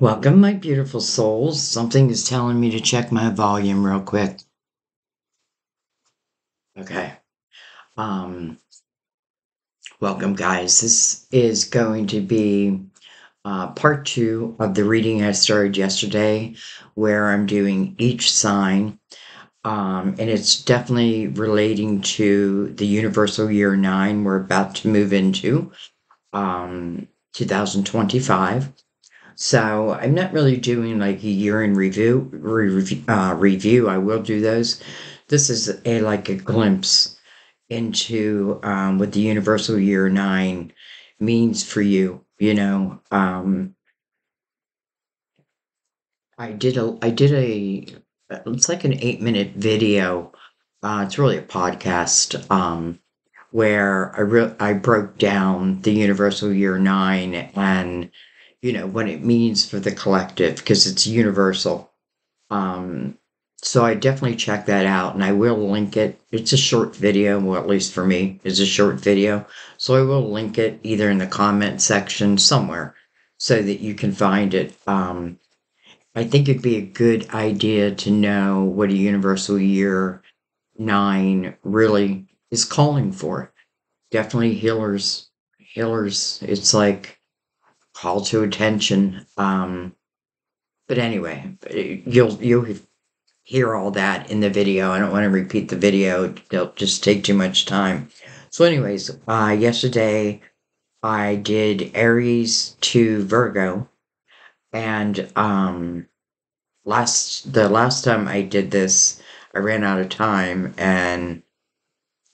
Welcome, my beautiful souls. Something is telling me to check my volume real quick. Okay. Welcome, guys. This is going to be part two of the reading I started yesterday, where I'm doing each sign. And it's definitely relating to the universal year 9 we're about to move into, 2025. So I'm not really doing like a year in review. I will do those. This is like a glimpse into what the universal year 9 means for you. You know, I did a it's like an 8-minute video. It's really a podcast where I broke down the universal year 9 and, you know, what it means for the collective, because it's universal. So I definitely check that out, and I will link it. It's a short video, well, at least for me, it's a short video. So I will link it either in the comment section somewhere so that you can find it. I think it'd be a good idea to know what a universal year 9 really is calling for. Definitely healers. It's like call to attention, but anyway, you'll hear all that in the video. I don't want to repeat the video, it'll just take too much time. So anyways, yesterday I did Aries to Virgo, and the last time I did this I ran out of time, and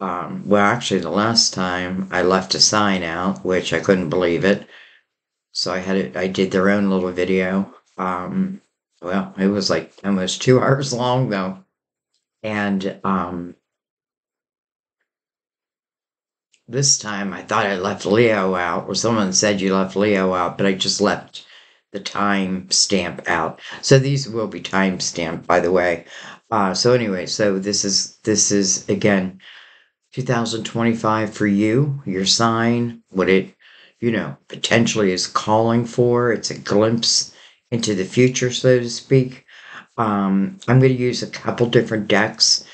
well, actually the last time I left a sign out, which I couldn't believe it. So I did their own little video. Well, it was like almost 2 hours long though. And this time I thought I left Leo out, or someone said you left Leo out, but I just left the time stamp out. So these will be time stamped, by the way. So anyway, so this is again 2025 for you, your sign, what it, you know, potentially is calling for. It's a glimpse into the future, so to speak. I'm going to use a couple different decks.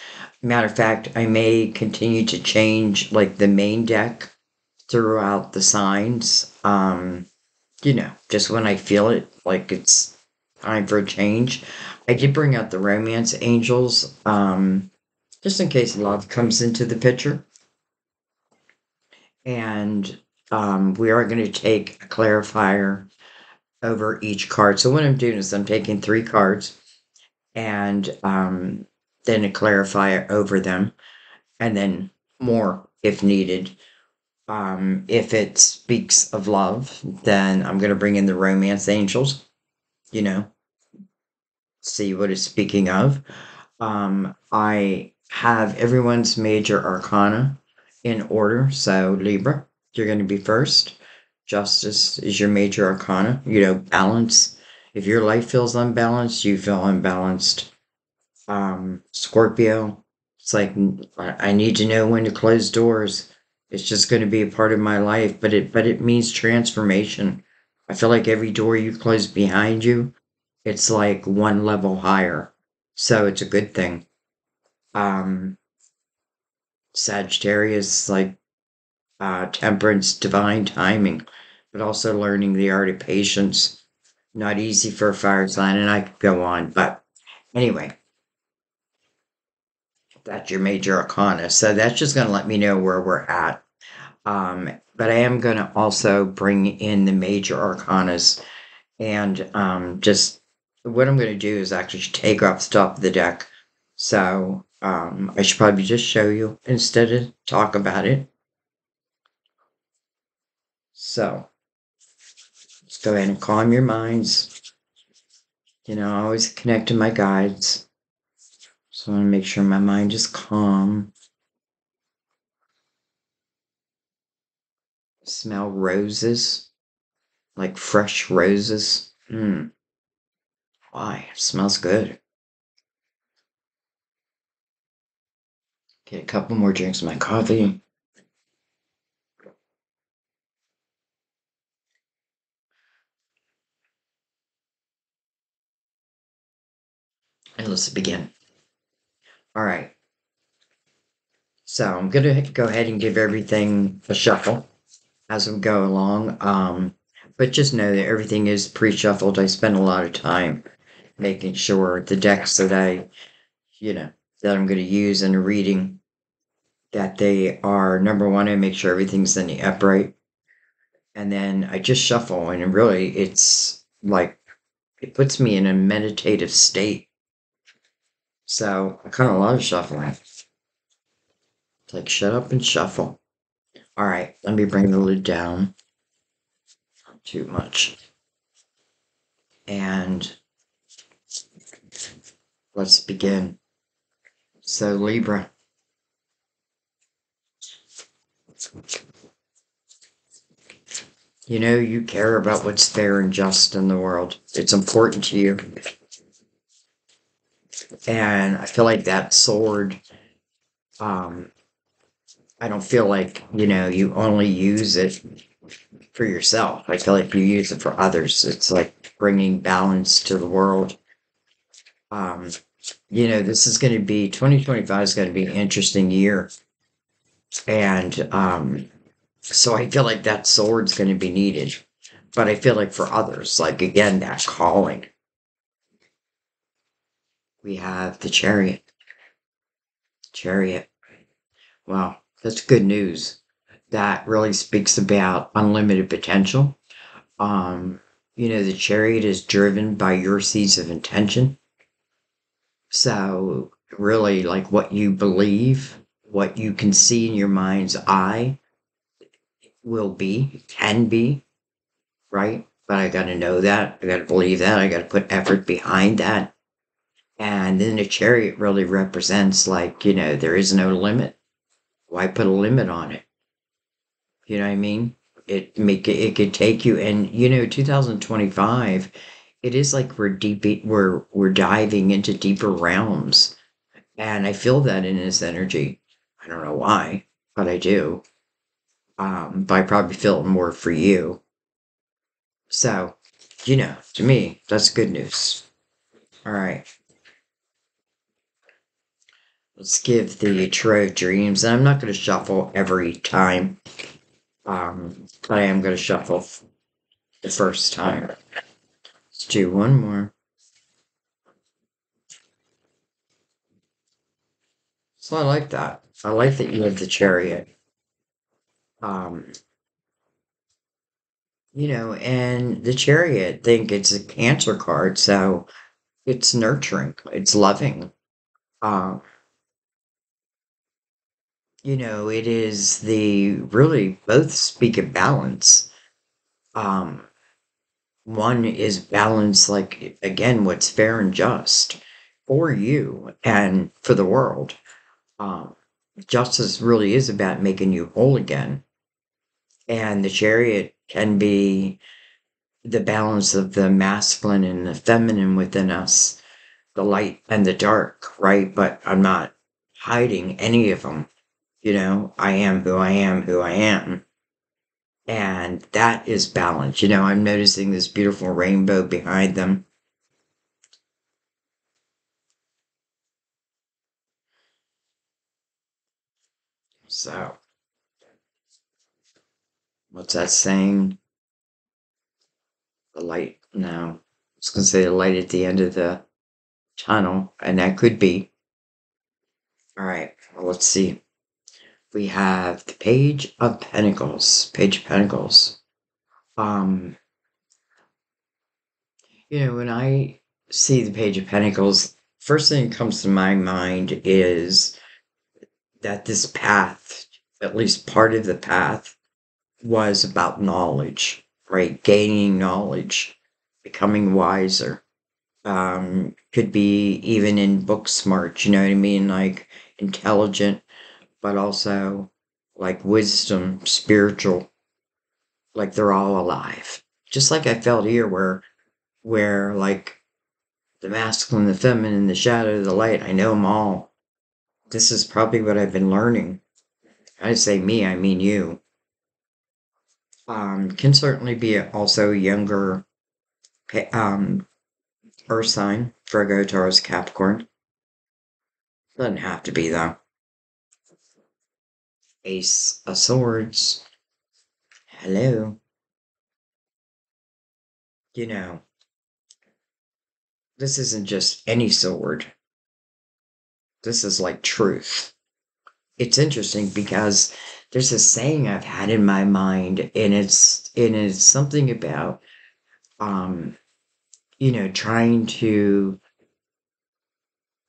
Matter of fact, I may continue to change like the main deck throughout the signs. You know, just when I feel it, like it's time for a change. I did bring out the romance angels, just in case love comes into the picture. And we are going to take a clarifier over each card. So what I'm doing is I'm taking 3 cards and then a clarifier over them, and then more if needed. If it speaks of love, then I'm going to bring in the romance angels, you know, see what it's speaking of. I have everyone's major arcana in order, so Libra, you're going to be first. Justice is your major arcana. You know, balance. If your life feels unbalanced, you feel unbalanced. Scorpio, it's like, I need to know when to close doors. It's just going to be a part of my life, but it means transformation. I feel like every door you close behind you, it's like one level higher. So it's a good thing. Sagittarius, like, temperance, divine timing, but also learning the art of patience. Not easy for a fire sign, and I could go on, but anyway, that's your major arcana. So that's just going to let me know where we're at. But I am going to also bring in the major arcanas, and just what I'm going to do is actually take off the top of the deck. So I should probably just show you instead of talk about it. So let's go ahead and calm your minds. You know, I always connect to my guides. So I want to make sure my mind is calm. I smell roses, like fresh roses. Why? It smells good. Get a couple more drinks of my coffee. And let's begin. All right. So I'm going to go ahead and give everything a shuffle as we go along. But just know that everything is pre-shuffled. I spend a lot of time making sure the decks that I'm going to use in a reading, that they are, number one, I make sure everything's in the upright. And then I just shuffle, and really it's like, it puts me in a meditative state. So I kind of love shuffling. It's like, shut up and shuffle. All right, let me bring the lid down. Not too much. And let's begin. So Libra. You know, you care about what's fair and just in the world. It's important to you. And I feel like that sword, I don't feel like, you only use it for yourself. I feel like you use it for others. It's like bringing balance to the world. This is going to be, 2025 is going to be an interesting year. And so I feel like that sword's going to be needed. But I feel like for others, like, again, that calling. We have the Chariot. Chariot. Wow. That's good news. That really speaks about unlimited potential. The Chariot is driven by your seeds of intention. So really, like, what you believe, what you can see in your mind's eye can be, right? But I got to know that. I got to believe that. I got to put effort behind that. And then the Chariot really represents, like, there is no limit. Why put a limit on it? You know what I mean? It could take you, and 2025, it is like we're diving into deeper realms, and I feel that in this energy. I don't know why, but I do. But I probably feel it more for you. So, to me, that's good news. All right. Let's give the True Dreams. And I'm not going to shuffle every time. But I am going to shuffle the first time. Let's do one more. So I like that. I like that you have the Chariot. And the Chariot, I think it's a Cancer card. So it's nurturing. It's loving. It is both speak of balance. One is balance, like, again, what's fair and just for you and for the world. Justice really is about making you whole again. And the Chariot can be the balance of the masculine and the feminine within us, the light and the dark, right? But I'm not hiding any of them. I am who I am, And that is balance. I'm noticing this beautiful rainbow behind them. So, what's that saying? The light, no. I was going to say the light at the end of the tunnel, and that could be. All right, well, let's see. We have the Page of Pentacles. When I see the Page of Pentacles, first thing that comes to my mind is that this path, at least part of the path, was about knowledge, right? Gaining knowledge, becoming wiser. Could be even in book smart, like intelligent, but also like wisdom, spiritual, like they're all alive. Just like I felt here where like the masculine, the feminine, the shadow, the light, I know them all. This is probably what I've been learning. I say me, I mean you. Can certainly be also a younger Earth sign, Virgo, Taurus, Capricorn. Doesn't have to be, though. Ace of Swords. Hello. You know, this isn't just any sword. This is like truth. It's interesting because there's a saying I've had in my mind, and it's something about, you know, trying to,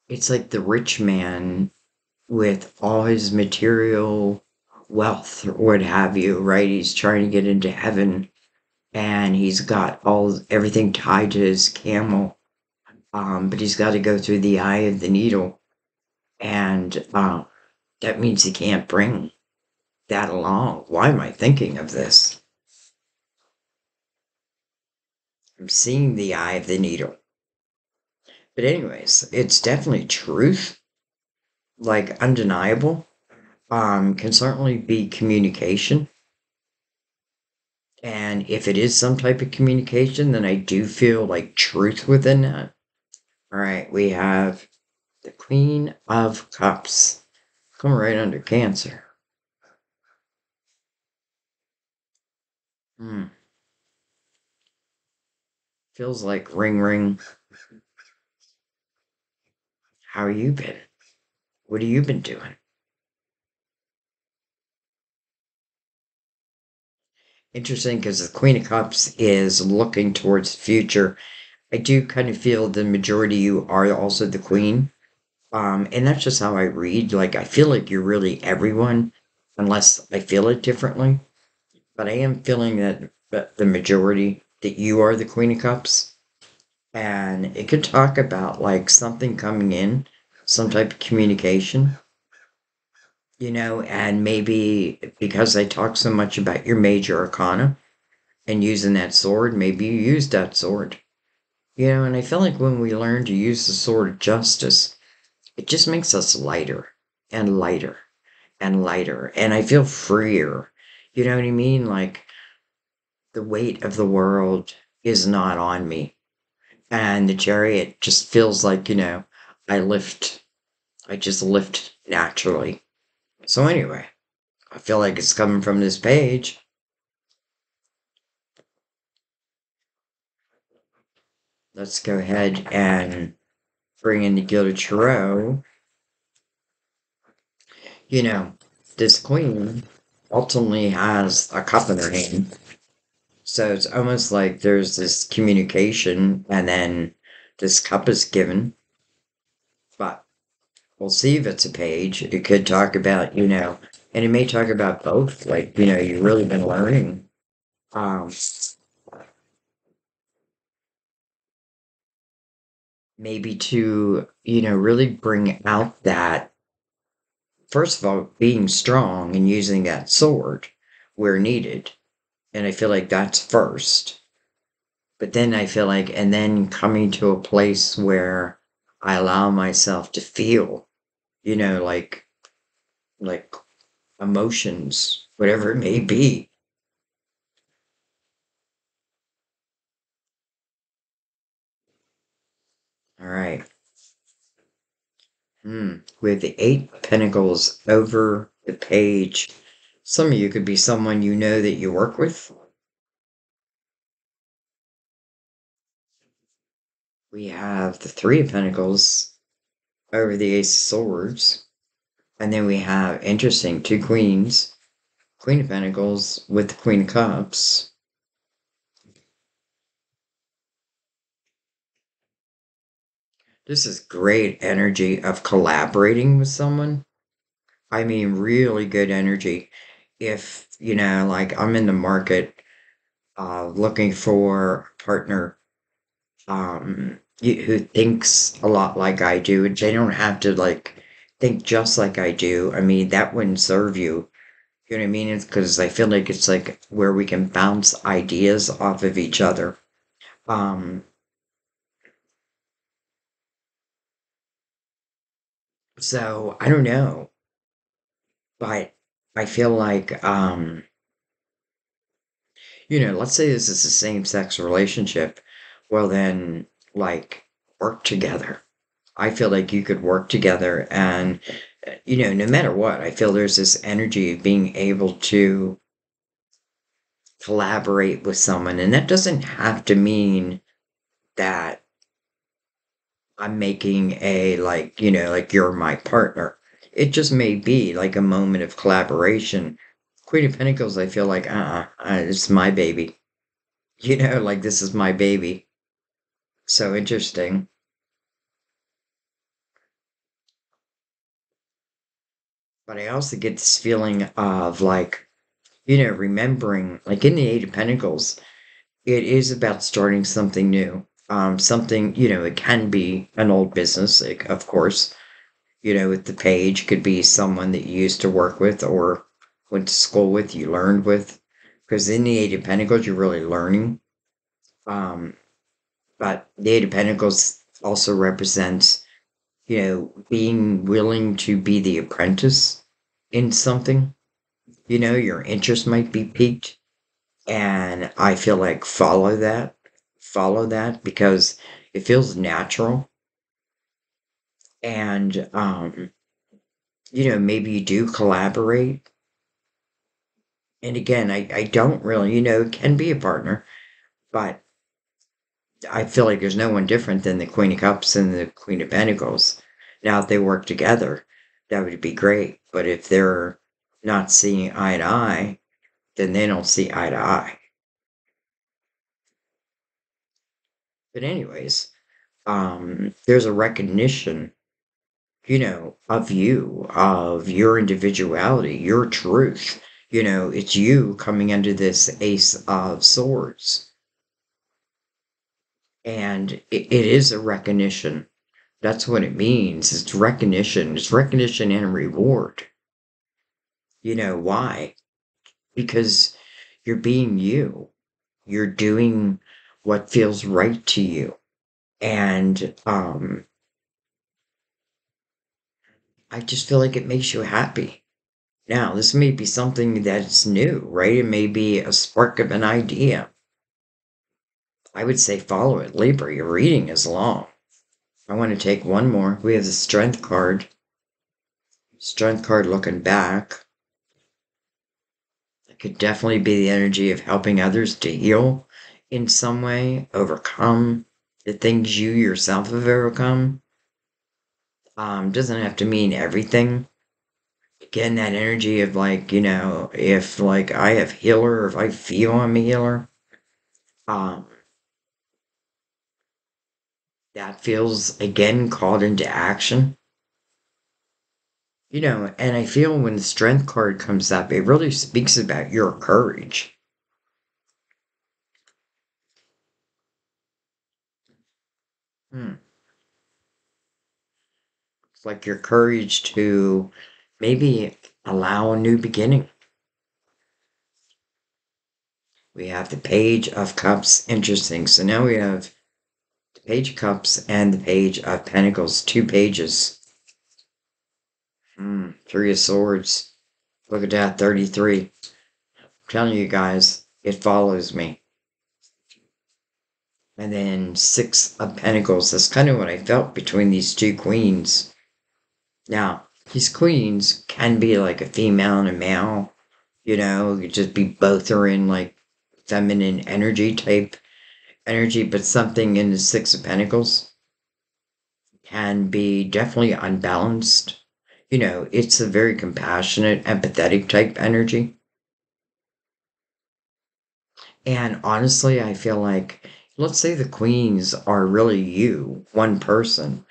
it's like the rich man with all his material wealth or what have you, right? He's trying to get into heaven, and he's got everything tied to his camel, but he's got to go through the eye of the needle, and that means he can't bring that along. Why am I thinking of this? I'm seeing the eye of the needle. But anyways, it's definitely truth, like undeniable. Can certainly be communication. And if it is some type of communication, then I do feel like truth within that. All right, we have the Queen of Cups. Come right under Cancer. Feels like ring ring. How you been? What have you been doing? Interesting, because the Queen of Cups is looking towards the future. I do kind of feel the majority of you are also the Queen. And that's just how I read. Like, I feel like you're really everyone, unless I feel it differently. But I am feeling that the majority, that you are the Queen of Cups. And it could talk about, like, something coming in, some type of communication. You know, and maybe because I talk so much about your major arcana and using that sword, maybe you use that sword. You know, and I feel like when we learn to use the sword of justice, it just makes us lighter and lighter and lighter. And I feel freer. You know what I mean? Like, the weight of the world is not on me. And the chariot just feels like, you know, I just lift naturally. So anyway, I feel like it's coming from this page. Let's go ahead and bring in the Guild of Tarot. You know, this Queen ultimately has a cup in her hand. So it's almost like there's this communication, and then this cup is given. But we'll see if it's a page. It could talk about, you know, and it may talk about both. Like, you know, you've really been learning. Maybe to, you know, really bring out that, first of all, being strong and using that sword where needed. And I feel like that's first. But then I feel like, and then coming to a place where I allow myself to feel, you know, like emotions, whatever it may be. All right. With the 8 of Pentacles over the page, some of you could be someone you know that you work with. We have the 3 of Pentacles over the Ace of Swords. And then we have, interesting, 2 Queens. Queen of Pentacles with the Queen of Cups. This is great energy of collaborating with someone. I mean, really good energy. If, you know, like, I'm in the market looking for a partner who thinks a lot like I do, and they don't have to, like, think just like I do. I mean, that wouldn't serve you. You know what I mean? It's because I feel like it's like where we can bounce ideas off of each other. So I don't know, but I feel like, you know, let's say this is a same-sex relationship. Well, then, like, work together. I feel like you could work together, and, you know, no matter what, I feel there's this energy of being able to collaborate with someone. And that doesn't have to mean that I'm making a, like, you know, like you're my partner. It just may be like a moment of collaboration. Queen of Pentacles, I feel like, it's my baby. You know, like, this is my baby. So interesting. But I also get this feeling of, like, you know, remembering, like in the Eight of Pentacles, it is about starting something new. Something, you know, it can be an old business, like, of course, you know, with the page, could be someone that you used to work with or went to school with, you learned with, because in the Eight of Pentacles, you're really learning. But the Eight of Pentacles also represents, you know, being willing to be the apprentice in something. You know, your interest might be piqued, and I feel like follow that because it feels natural. And, you know, maybe you do collaborate. And again, I don't really, you know, it can be a partner, but I feel like there's no one different than the Queen of Cups and the Queen of Pentacles. Now, if they work together, that would be great. But if they're not seeing eye to eye, then they don't see eye to eye. But anyways, there's a recognition, you know, of you, of your individuality, your truth. You know, it's you coming under this Ace of Swords. And it is a recognition. That's what it means. It's recognition. It's recognition and reward. You know, why? Because you're being you. You're doing what feels right to you. And I just feel like it makes you happy. Now, this may be something that's new, right? It may be a spark of an idea. I would say follow it. Libra, your reading is long. I want to take one more. We have the Strength card. Strength card looking back. It could definitely be the energy of helping others to heal in some way, overcome the things you yourself have overcome. Doesn't have to mean everything. Again, that energy of, like, you know, if, like, I have healer, or if I feel I'm a healer, that feels, again, called into action. You know, and I feel when the Strength card comes up, it really speaks about your courage. It's like your courage to maybe allow a new beginning. We have the Page of Cups. Interesting. So now we have the Page of Cups and the Page of Pentacles. Two pages. Three of Swords. Look at that, 33. I'm telling you guys, it follows me. And then Six of Pentacles. That's kind of what I felt between these two queens. Now, these queens can be like a female and a male. You know, you could just be both are in, like, feminine energy type energy. But something in the Six of Pentacles can be definitely unbalanced. You know, it's a very compassionate, empathetic type energy. And honestly, I feel like, let's say the queens are really you, one person,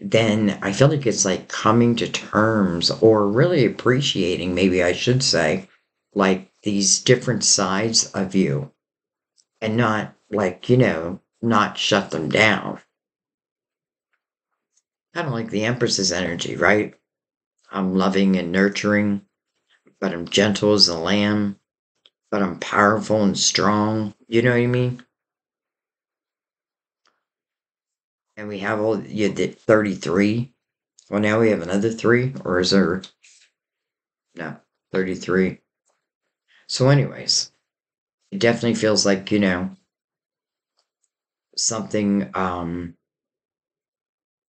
then I feel like it's like coming to terms or really appreciating, maybe I should say, like these different sides of you and not like, you know, not shut them down. Kind of like the Empress's energy, right? I'm loving and nurturing, but I'm gentle as a lamb, but I'm powerful and strong. You know what I mean? And we have all, you did 33. Well, now we have another 3, or is there? No, 33. So anyways, it definitely feels like, you know, something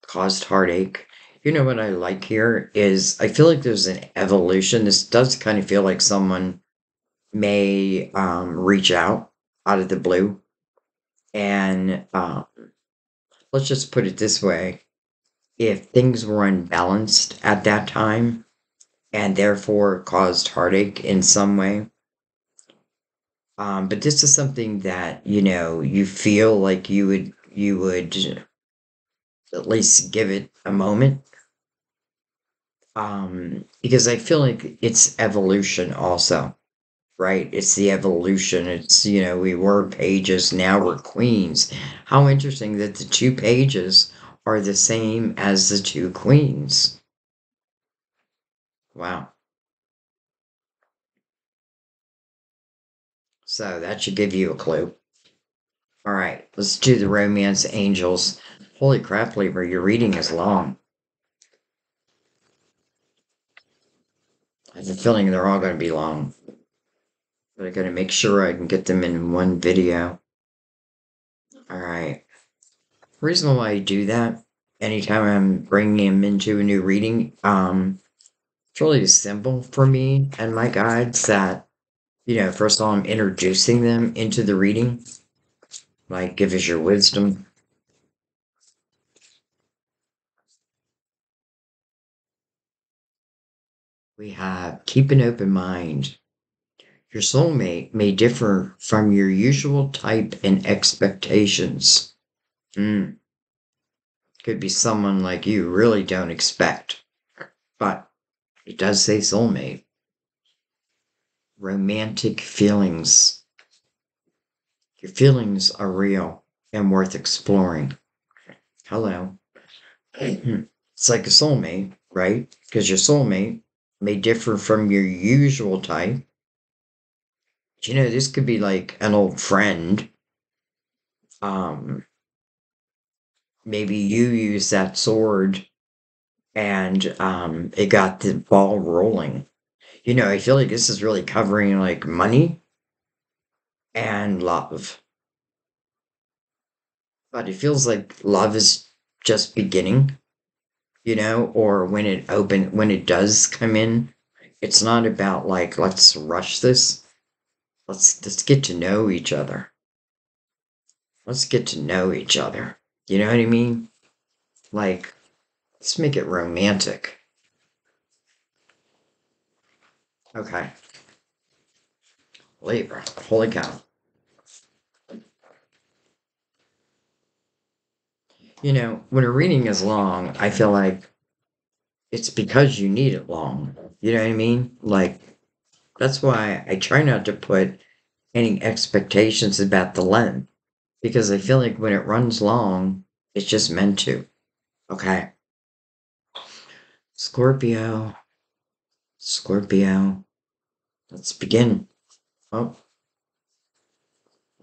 caused heartache. You know what I like here is I feel like there's an evolution. This does kind of feel like someone may reach out of the blue. And let's just put it this way. If things were unbalanced at that time and therefore caused heartache in some way. But this is something that, you know, you feel like you would at least give it a moment. Because I feel like it's evolution also, right? It's the evolution. It's, you know, we were pages, now we're queens. How interesting that the two pages are the same as the two queens. Wow. So that should give you a clue. All right, let's do the romance angels. Holy crap, Libra, your reading is long. I have a feeling they're all going to be long. But I got to make sure I can get them in one video. All right. The reason why I do that, anytime I'm bringing him into a new reading, it's really a symbol for me and my guides that, you know, first of all, I'm introducing them into the reading. Like, give us your wisdom. We have, keep an open mind. Your soulmate may differ from your usual type and expectations. Could be someone like you really don't expect, but it does say soulmate. Romantic feelings. Your feelings are real and worth exploring. Hello. It's like a soulmate, right? Because your soulmate may differ from your usual type. But, you know, this could be like an old friend. Maybe you used that sword and it got the ball rolling. You know, I feel like this is really covering like money and love. But it feels like love is just beginning, you know, or when it does come in, it's not about like, let's rush this. Let's get to know each other. Let's get to know each other. You know what I mean? Like, let's make it romantic. Okay. Libra. Holy cow. You know, when a reading is long, I feel like it's because you need it long. You know what I mean? Like, that's why I try not to put any expectations about the length. Because I feel like when it runs long, it's just meant to. Okay. Scorpio. Scorpio. Let's begin. Oh.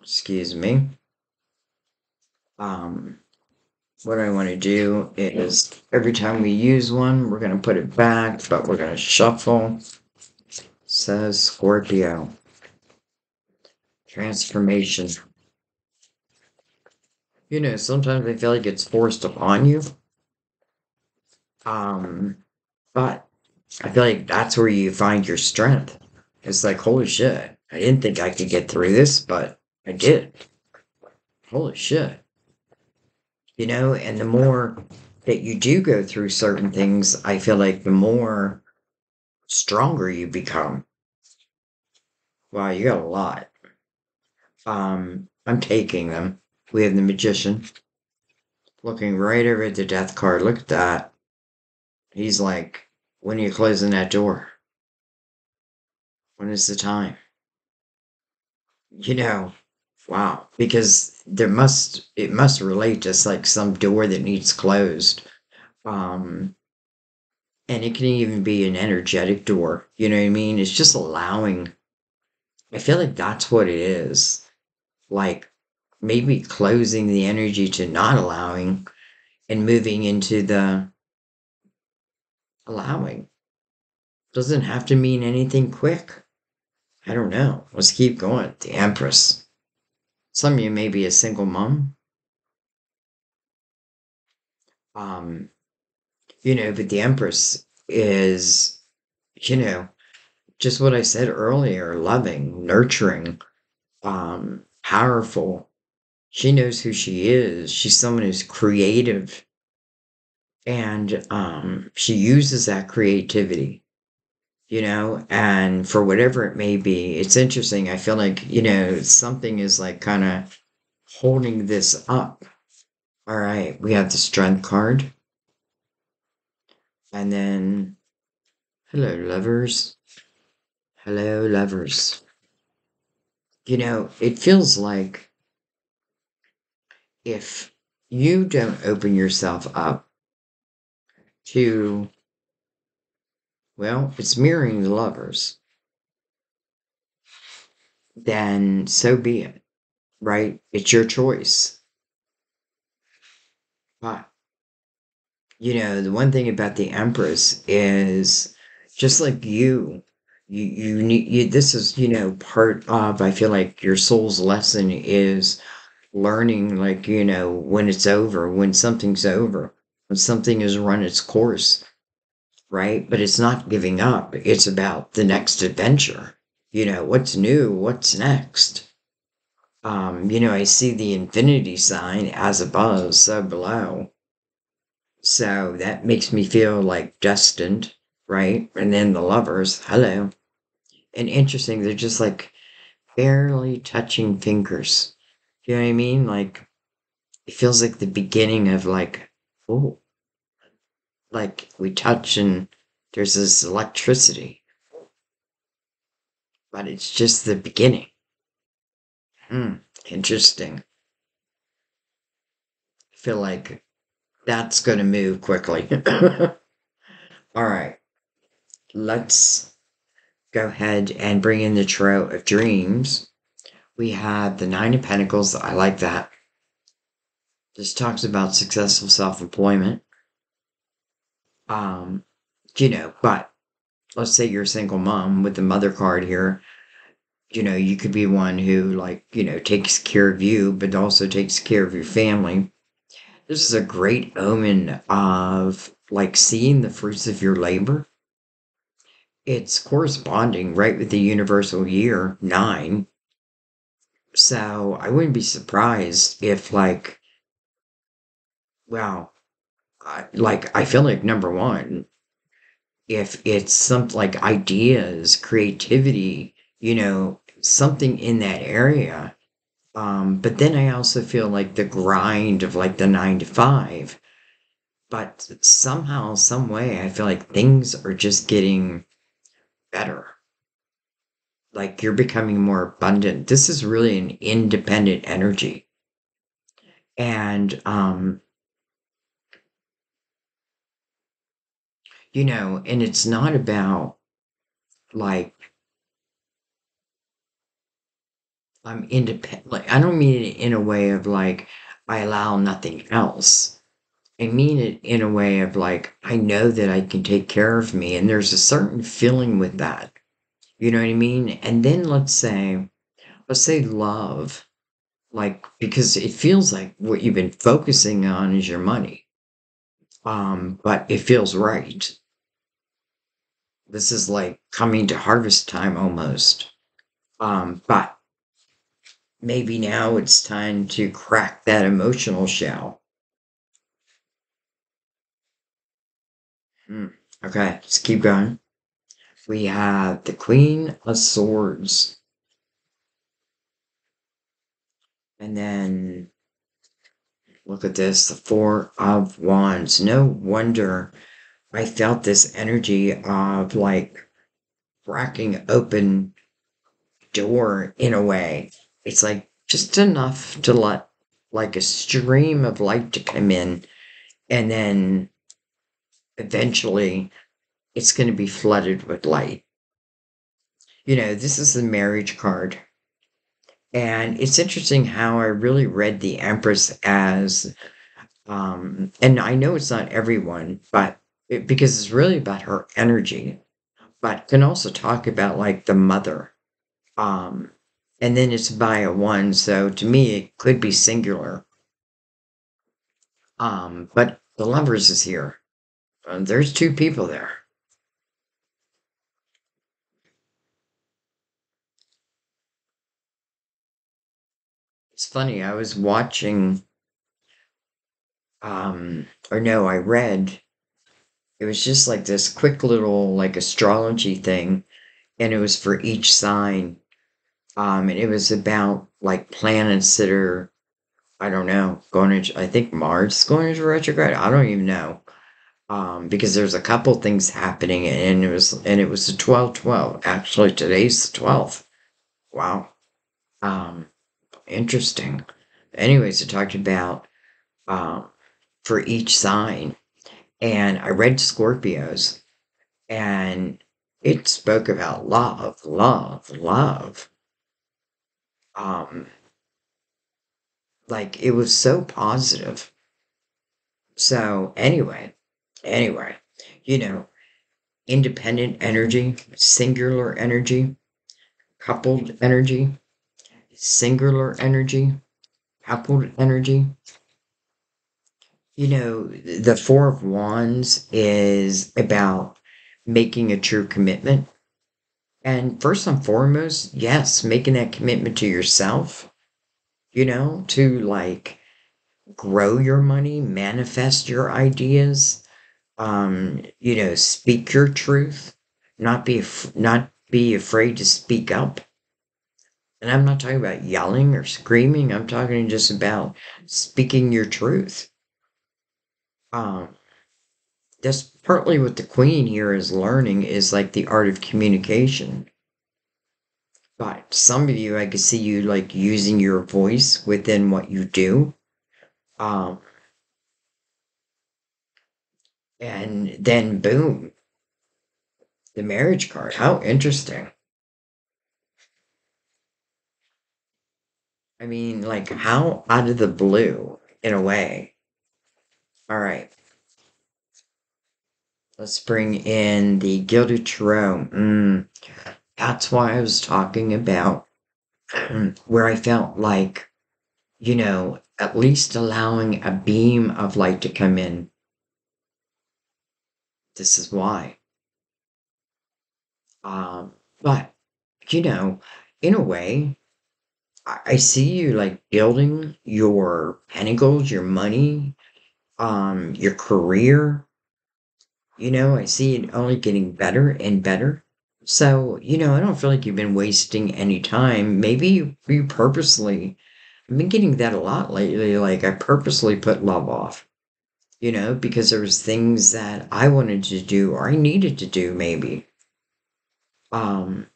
Excuse me. What I want to do is every time we use one, we're going to put it back, but we're going to shuffle. It says Scorpio. Transformation. You know, sometimes I feel like it's forced upon you. But I feel like that's where you find your strength. It's like, holy shit, I didn't think I could get through this, but I did. Holy shit. You know, and the more that you do go through certain things, I feel like the more stronger you become. Wow, you got a lot. I'm taking them. We have the Magician looking right over at the Death card. Look at that. He's like, when are you closing that door? When is the time? You know, wow. Because it must relate to like some door that needs closed. And it can even be an energetic door. You know what I mean? It's just allowing. I feel like that's what it is. Like, maybe closing the energy to not allowing and moving into the allowing. Doesn't have to mean anything quick. I don't know. Let's keep going. The Empress. Some of you may be a single mom. Um, But the Empress is, you know, just what I said earlier, loving, nurturing, powerful. She knows who she is. She's someone who's creative, and she uses that creativity, and for whatever it may be. It's interesting. I feel like, something is like kind of holding this up. All right, we have the Strength card. And then, hello, lovers. Hello, lovers. It feels like if you don't open yourself up to, well, it's mirroring the lovers, then so be it, right? It's your choice. But, the one thing about the Empress is, just like you need, this is, part of, I feel like, your soul's lesson is learning, like, when it's over, when something's over, when something has run its course, right? But it's not giving up. It's about the next adventure. What's new? What's next? I see the infinity sign as above, so below. So that makes me feel like destined, right? And then the lovers, hello. And interesting, they're just like barely touching fingers. You know what I mean? Like, it feels like the beginning of, like, oh, like we touch and there's this electricity. But it's just the beginning. Interesting. I feel like that's going to move quickly. All right. Let's go ahead and bring in the Tarot of Dreams. We have the Nine of Pentacles. I like that. This talks about successful self-employment. But let's say you're a single mom with the Mother card here. You could be one who, like, takes care of you, but also takes care of your family. This is a great omen of, like, seeing the fruits of your labor. It's corresponding, right, with the universal year, 9. So I wouldn't be surprised if, like, well, I feel like, number one, if it's something like ideas, creativity, something in that area. But then I also feel like the grind of, like, the 9 to 5. But somehow, some way, I feel like things are just getting better. Like, you're becoming more abundant. This is really an independent energy. And, and it's not about, like, I'm independent. Like, I don't mean it in a way of, like, I allow nothing else. I mean it in a way of, like, I know that I can take care of me. And there's a certain feeling with that. You know what I mean? And then let's say love, like, because it feels like what you've been focusing on is your money. But it feels right. This is like coming to harvest time almost. But maybe now it's time to crack that emotional shell. Okay, let's keep going. We have the Queen of Swords. And then, look at this, the Four of Wands. No wonder I felt this energy of, like, cracking open door in a way. It's like just enough to let, like, a stream of light to come in. And then eventually it's going to be flooded with light. This is the marriage card. And it's interesting how I really read the Empress as, and I know it's not everyone, but because it's really about her energy, but can also talk about, like, the mother. And then it's by a 1, so to me it could be singular. But The Lovers is here. There's two people there. It's funny, I was watching, or no, I read, it was just like this quick little like astrology thing, and it was for each sign, and it was about like planets that are, I don't know, going to, I think Mars is going into retrograde, I don't even know, because there's a couple things happening, and it was the 12/12, actually today's the 12th, wow, interesting. Anyways, it talked about for each sign, and I read Scorpio's, and it spoke about love. Like it was so positive. So anyway, independent energy, singular energy, coupled energy. Singular energy, coupled energy. The Four of Wands is about making a true commitment. And first and foremost, yes, making that commitment to yourself, to like grow your money, manifest your ideas, speak your truth, not be afraid to speak up. And I'm not talking about yelling or screaming. I'm talking just about speaking your truth. That's partly what the Queen here is learning, is like the art of communication. But some of you, I could see you like using your voice within what you do. And then boom, the marriage card. How interesting. I mean, like, how out of the blue, in a way. All right. Let's bring in the Gilded Tarot. That's why I was talking about where I felt like, at least allowing a beam of light to come in. This is why. But, in a way, I see you like building your pentacles, your money, your career. I see it only getting better and better. So, I don't feel like you've been wasting any time. Maybe you purposely, I've been getting that a lot lately. Like I purposely put love off, because there was things that I wanted to do or I needed to do maybe. But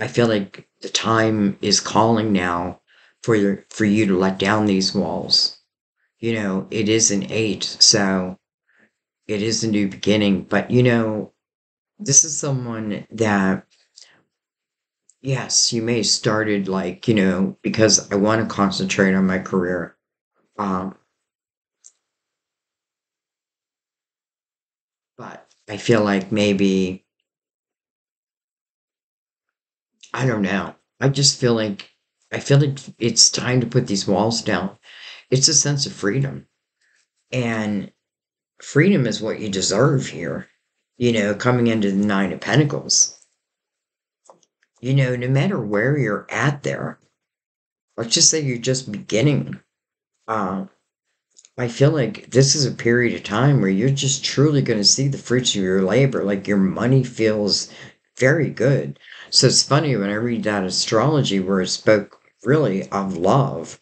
I feel like the time is calling now for you to let down these walls. It is an 8, so it is a new beginning. But, this is someone that, yes, you may have started like, because I want to concentrate on my career. But I feel like maybe, I don't know. I feel like it's time to put these walls down. It's a sense of freedom. And freedom is what you deserve here, coming into the 9 of Pentacles. No matter where you're at there, let's just say you're just beginning. I feel like this is a period of time where you're just truly going to see the fruits of your labor. Like your money feels very good. So it's funny when I read that astrology where it spoke really of love.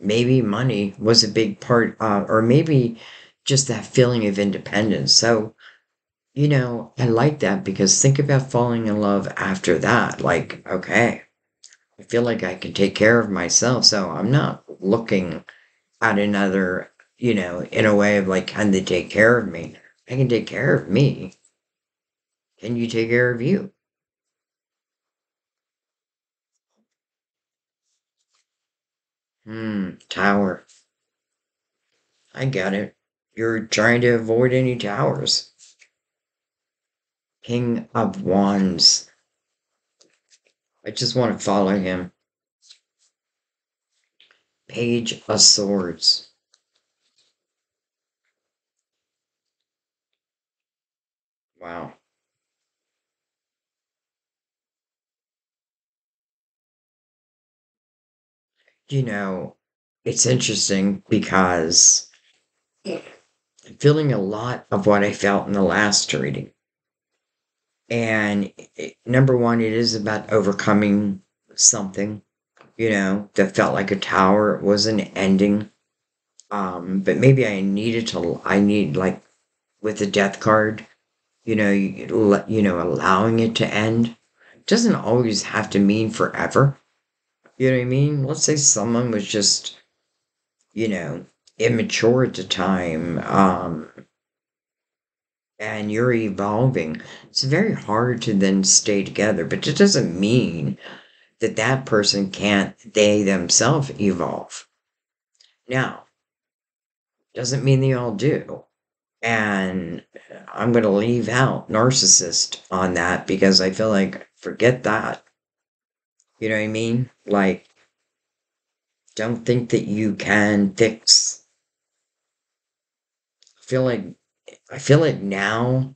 Maybe money was a big part, or maybe just that feeling of independence. So, I like that, because think about falling in love after that. Like, okay, I feel like I can take care of myself. So I'm not looking at another, in a way of like, can they take care of me? I can take care of me. Can you take care of you? Tower. I got it. You're trying to avoid any towers. King of Wands. I just want to follow him. Page of Swords. you know, it's interesting because I'm feeling a lot of what I felt in the last reading. And number one, it is about overcoming something, you know, that felt like a tower. It was an ending. But maybe I need like with the death card, you know, allowing it to end. It doesn't always have to mean forever. You know what I mean? Let's say someone was just, you know, immature at the time. And you're evolving. It's very hard to then stay together, but it doesn't mean that that person can't, they themselves evolve. Now, doesn't mean they all do. And I'm going to leave out narcissist on that because I feel like, forget that. You know what I mean? Like, don't think that you can fix. I feel like now,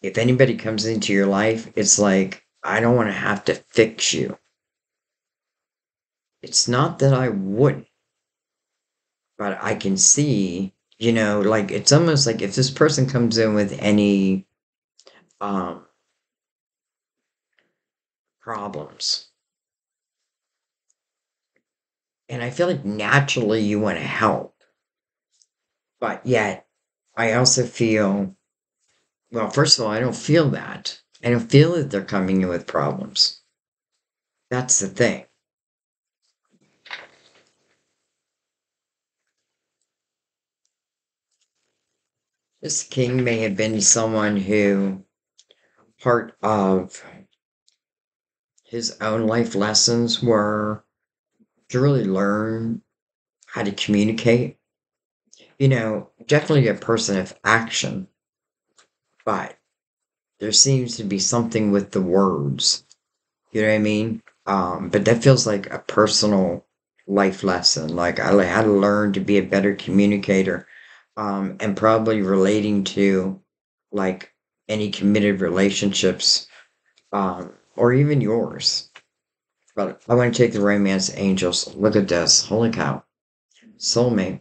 if anybody comes into your life, it's like, I don't want to have to fix you. It's not that I wouldn't, but I can see, you know, like, it's almost like if this person comes in with any problems, and I feel like naturally you want to help, but yet, I also feel, well, first of all, I don't feel that. I don't feel that they're coming in with problems. That's the thing. This king may have been someone who, part of his own life lessons were to really learn how to communicate. You know, definitely a person of action, but there seems to be something with the words. You know what I mean? But that feels like a personal life lesson. Like, I had to learn to be a better communicator, and probably relating to, like, any committed relationships, or even yours. But I want to take the romance angels. Look at this. Holy cow. Soulmate.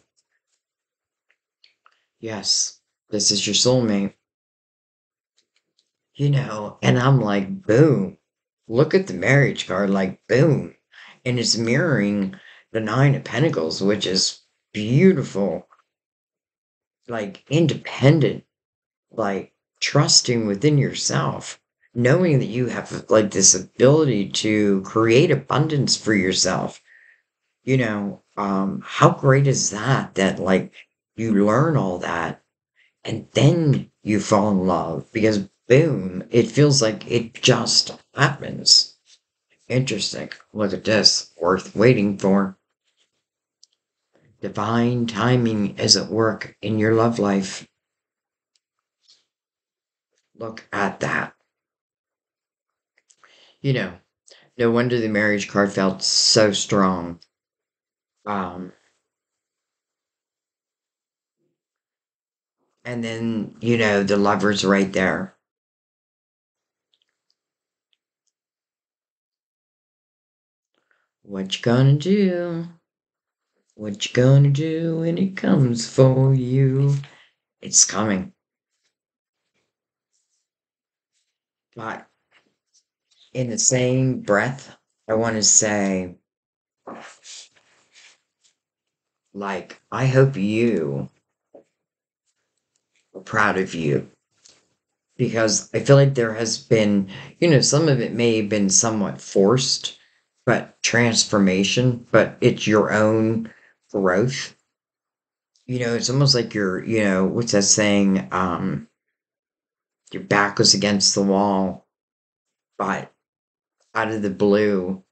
Yes, this is your soulmate. You know, and I'm like, boom. Look at the marriage card, like, boom. And it's mirroring the 9 of Pentacles, which is beautiful. Like, independent. Like, trusting within yourself. Knowing that you have, like, this ability to create abundance for yourself. You know, how great is that? That, like, you learn all that, and then you fall in love because, boom, it feels like it just happens. Interesting. Look at this. Worth waiting for. Divine timing is at work in your love life. Look at that. You know, no wonder the marriage card felt so strong. And then, you know, the lover's right there. What you gonna do? What you gonna do when it comes for you? It's coming. But in the same breath, I want to say, like, I hope you proud of you, because I feel like there has been, you know, some of it may have been somewhat forced, but transformation, but it's your own growth. You know, it's almost like you're, you know, what's that saying? Your back was against the wall, but out of the blue,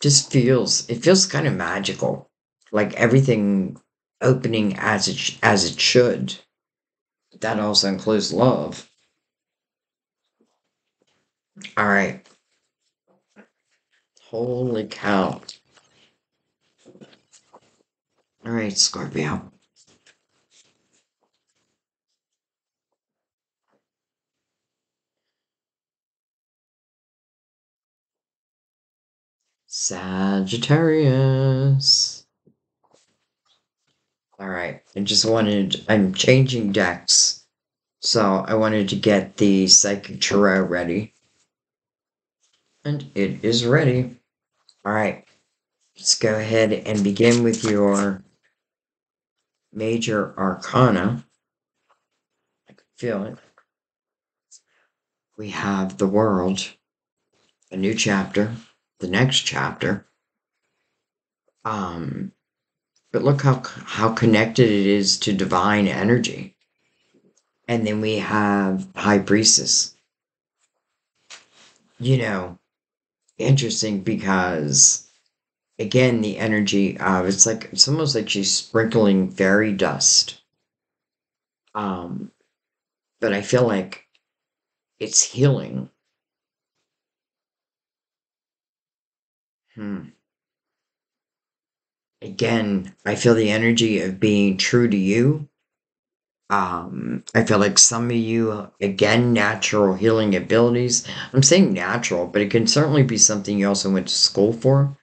just feels kind of magical. Like everything opening as it should. That also includes love. All right. Holy cow. All right, Scorpio. Sad. Sagittarius. All right, I'm changing decks. So I wanted to get the Psychic Tarot ready. And it is ready. All right, let's go ahead and begin with your Major Arcana. I can feel it. We have the World, a new chapter, the next chapter. But look how connected it is to divine energy. And then we have High Priestess. You know, interesting because, again, the energy of, it's almost like she's sprinkling fairy dust. But I feel like it's healing. Again, I feel the energy of being true to you. I feel like some of you, again, natural healing abilities. I'm saying natural, but it can certainly be something you also went to school for.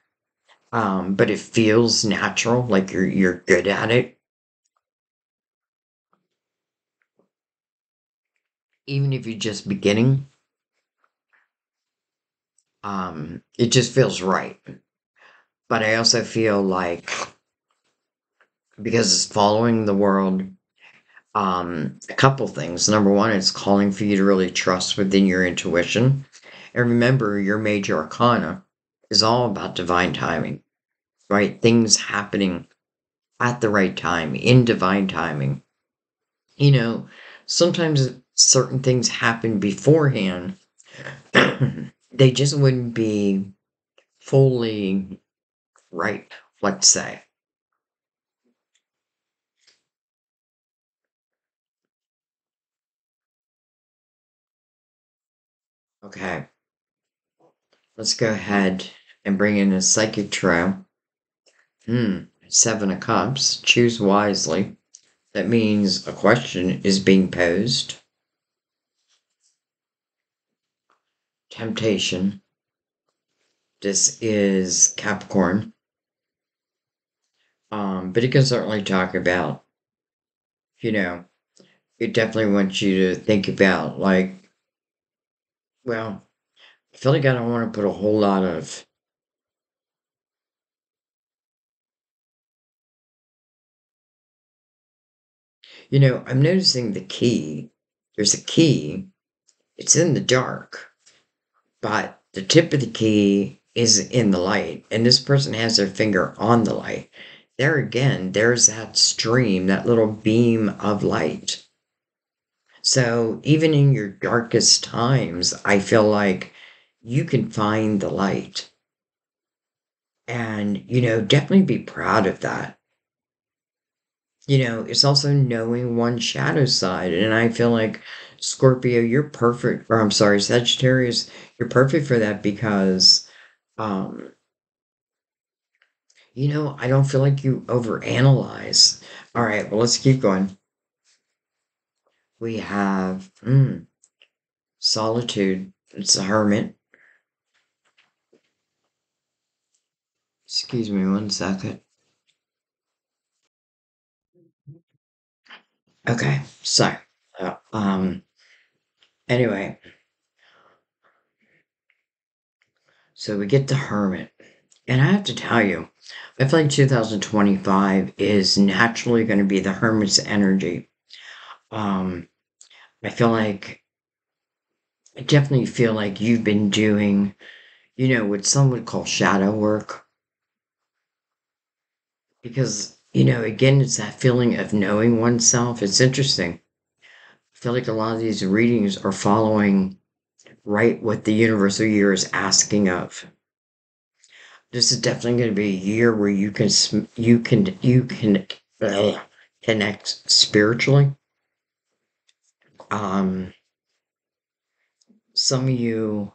But it feels natural, like you're good at it. Even if you're just beginning, it just feels right. But I also feel like, because it's following the World, a couple things. Number one, it's calling for you to really trust within your intuition. And remember, your Major Arcana is all about divine timing, right? Things happening at the right time, in divine timing. You know, sometimes certain things happen beforehand. They just wouldn't be fully right, let's say. Okay, let's go ahead and bring in a Psychic Tarot. Seven of Cups, choose wisely. That means a question is being posed. Temptation. This is Capricorn. But it can certainly talk about, you know, it definitely wants you to think about, like, well, I feel like I don't want to put a whole lot of I'm noticing the key. There's a key. It's in the dark. But the tip of the key is in the light, and this person has their finger on the light. There again, there's that stream, that little beam of light. So even in your darkest times, I feel like you can find the light. And, you know, definitely be proud of that. You know, it's also knowing one's shadow side, and I feel like Scorpio, you're perfect, or I'm sorry, Sagittarius, you're perfect for that because, you know, I don't feel like you overanalyze. All right, well, let's keep going. We have Solitude. It's a Hermit. Excuse me one second. Okay, so, anyway, so we get the Hermit, and I have to tell you, I feel like 2025 is naturally going to be the Hermit's energy. I feel like, I definitely feel like you've been doing, you know, what some would call shadow work, because, you know, again, it's that feeling of knowing oneself. It's interesting. I feel like a lot of these readings are following right what the universal year is asking of. This is definitely going to be a year where you can connect spiritually. Some of you,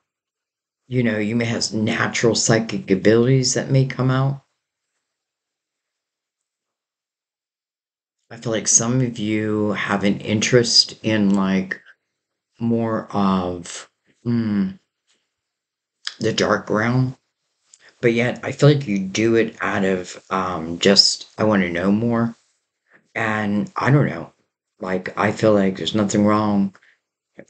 you know, you may have natural psychic abilities that may come out. I feel like some of you have an interest in, like, more of the dark realm. But yet I feel like you do it out of just, I want to know more. And I don't know, like, I feel like there's nothing wrong,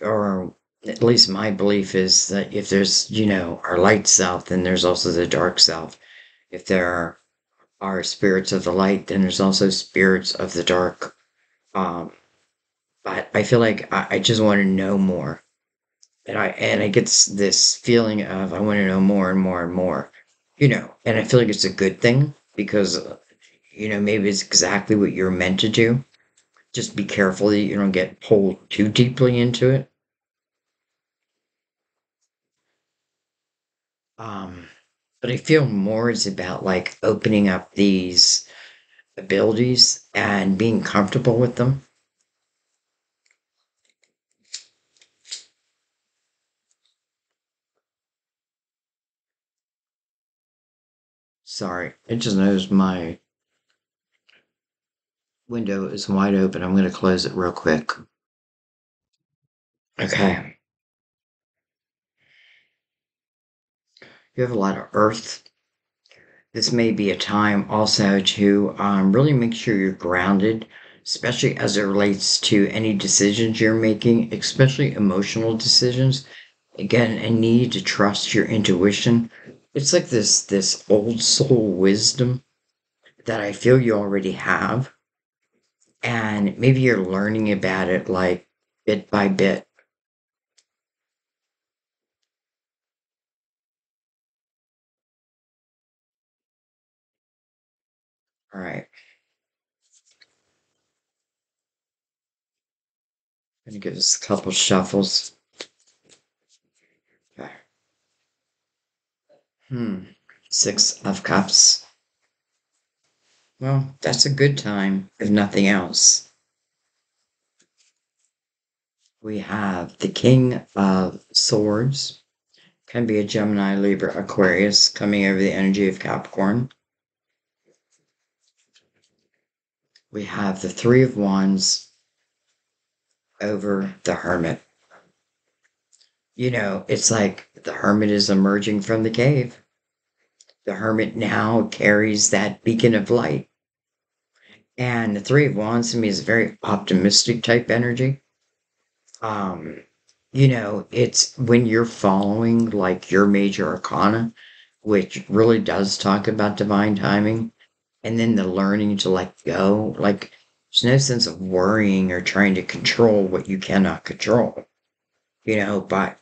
or at least my belief is that if there's, you know, our light self, then there's also the dark self. If there are spirits of the light, then there's also spirits of the dark. But I feel like I just want to know more. And I get this feeling of I want to know more and more and more, you know, and I feel like it's a good thing because, you know, maybe it's exactly what you're meant to do. Just be careful that you don't get pulled too deeply into it. But I feel more is about like opening up these abilities and being comfortable with them. Sorry, it just knows my window is wide open. I'm going to close it real quick. Okay. You have a lot of earth. This may be a time also to really make sure you're grounded, especially as it relates to any decisions you're making, especially emotional decisions. Again, a need to trust your intuition. It's like this old soul wisdom that I feel you already have. And maybe you're learning about it like bit by bit. All right. I'm going to give this a couple shuffles. Okay. Six of Cups. Well, that's a good time, if nothing else. We have the King of Swords. Can be a Gemini, Libra, Aquarius, coming over the energy of Capricorn. We have the Three of Wands over the Hermit. You know, it's like the Hermit is emerging from the cave. The Hermit now carries that beacon of light. And the Three of Wands to me is a very optimistic type energy. You know, it's when you're following like your major arcana, which really does talk about divine timing, and then the learning to let go. Like, there's no sense of worrying or trying to control what you cannot control, you know. But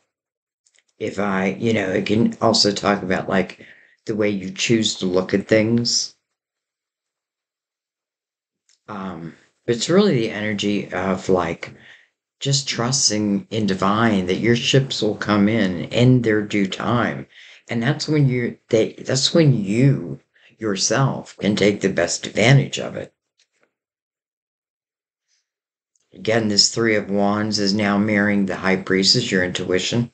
if I, you know, it can also talk about like the way you choose to look at things. It's really the energy of like just trusting in divine that your ships will come in their due time, and that's when you yourself can take the best advantage of it. Again, this Three of Wands is now mirroring the High Priestess, your intuition,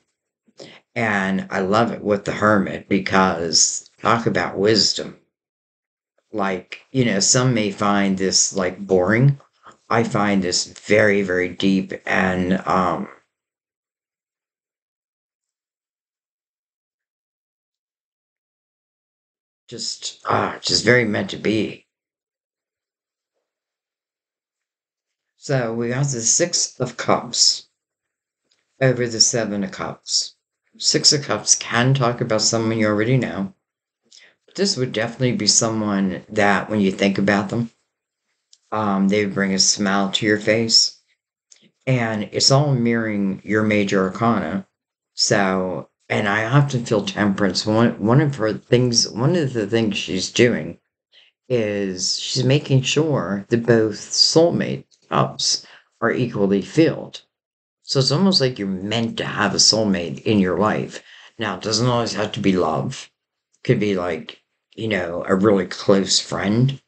and I love it with the Hermit because talk about wisdom. Like, you know, some may find this like boring. I find this very, very deep and just very meant to be. So we got the Six of Cups over the Seven of Cups. Six of Cups can talk about someone you already know. This would definitely be someone that when you think about them, they would bring a smile to your face. And it's all mirroring your major arcana. So, and I often feel Temperance. One of the things she's doing is she's making sure that both soulmate cups are equally filled. So it's almost like you're meant to have a soulmate in your life. Now, it doesn't always have to be love. It could be like, you know, a really close friend.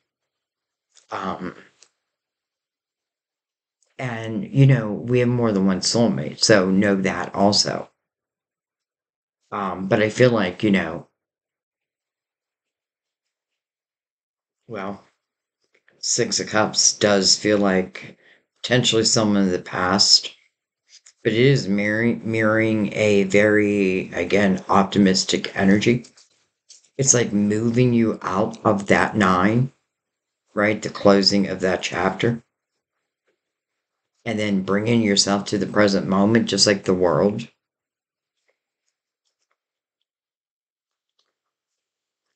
And, you know, we have more than one soulmate, so know that also. But I feel like, you know, well, Six of Cups does feel like potentially someone in the past, but it is mirroring a very, again, optimistic energy. It's like moving you out of that 9, right? The closing of that chapter. And then bringing yourself to the present moment, just like the world.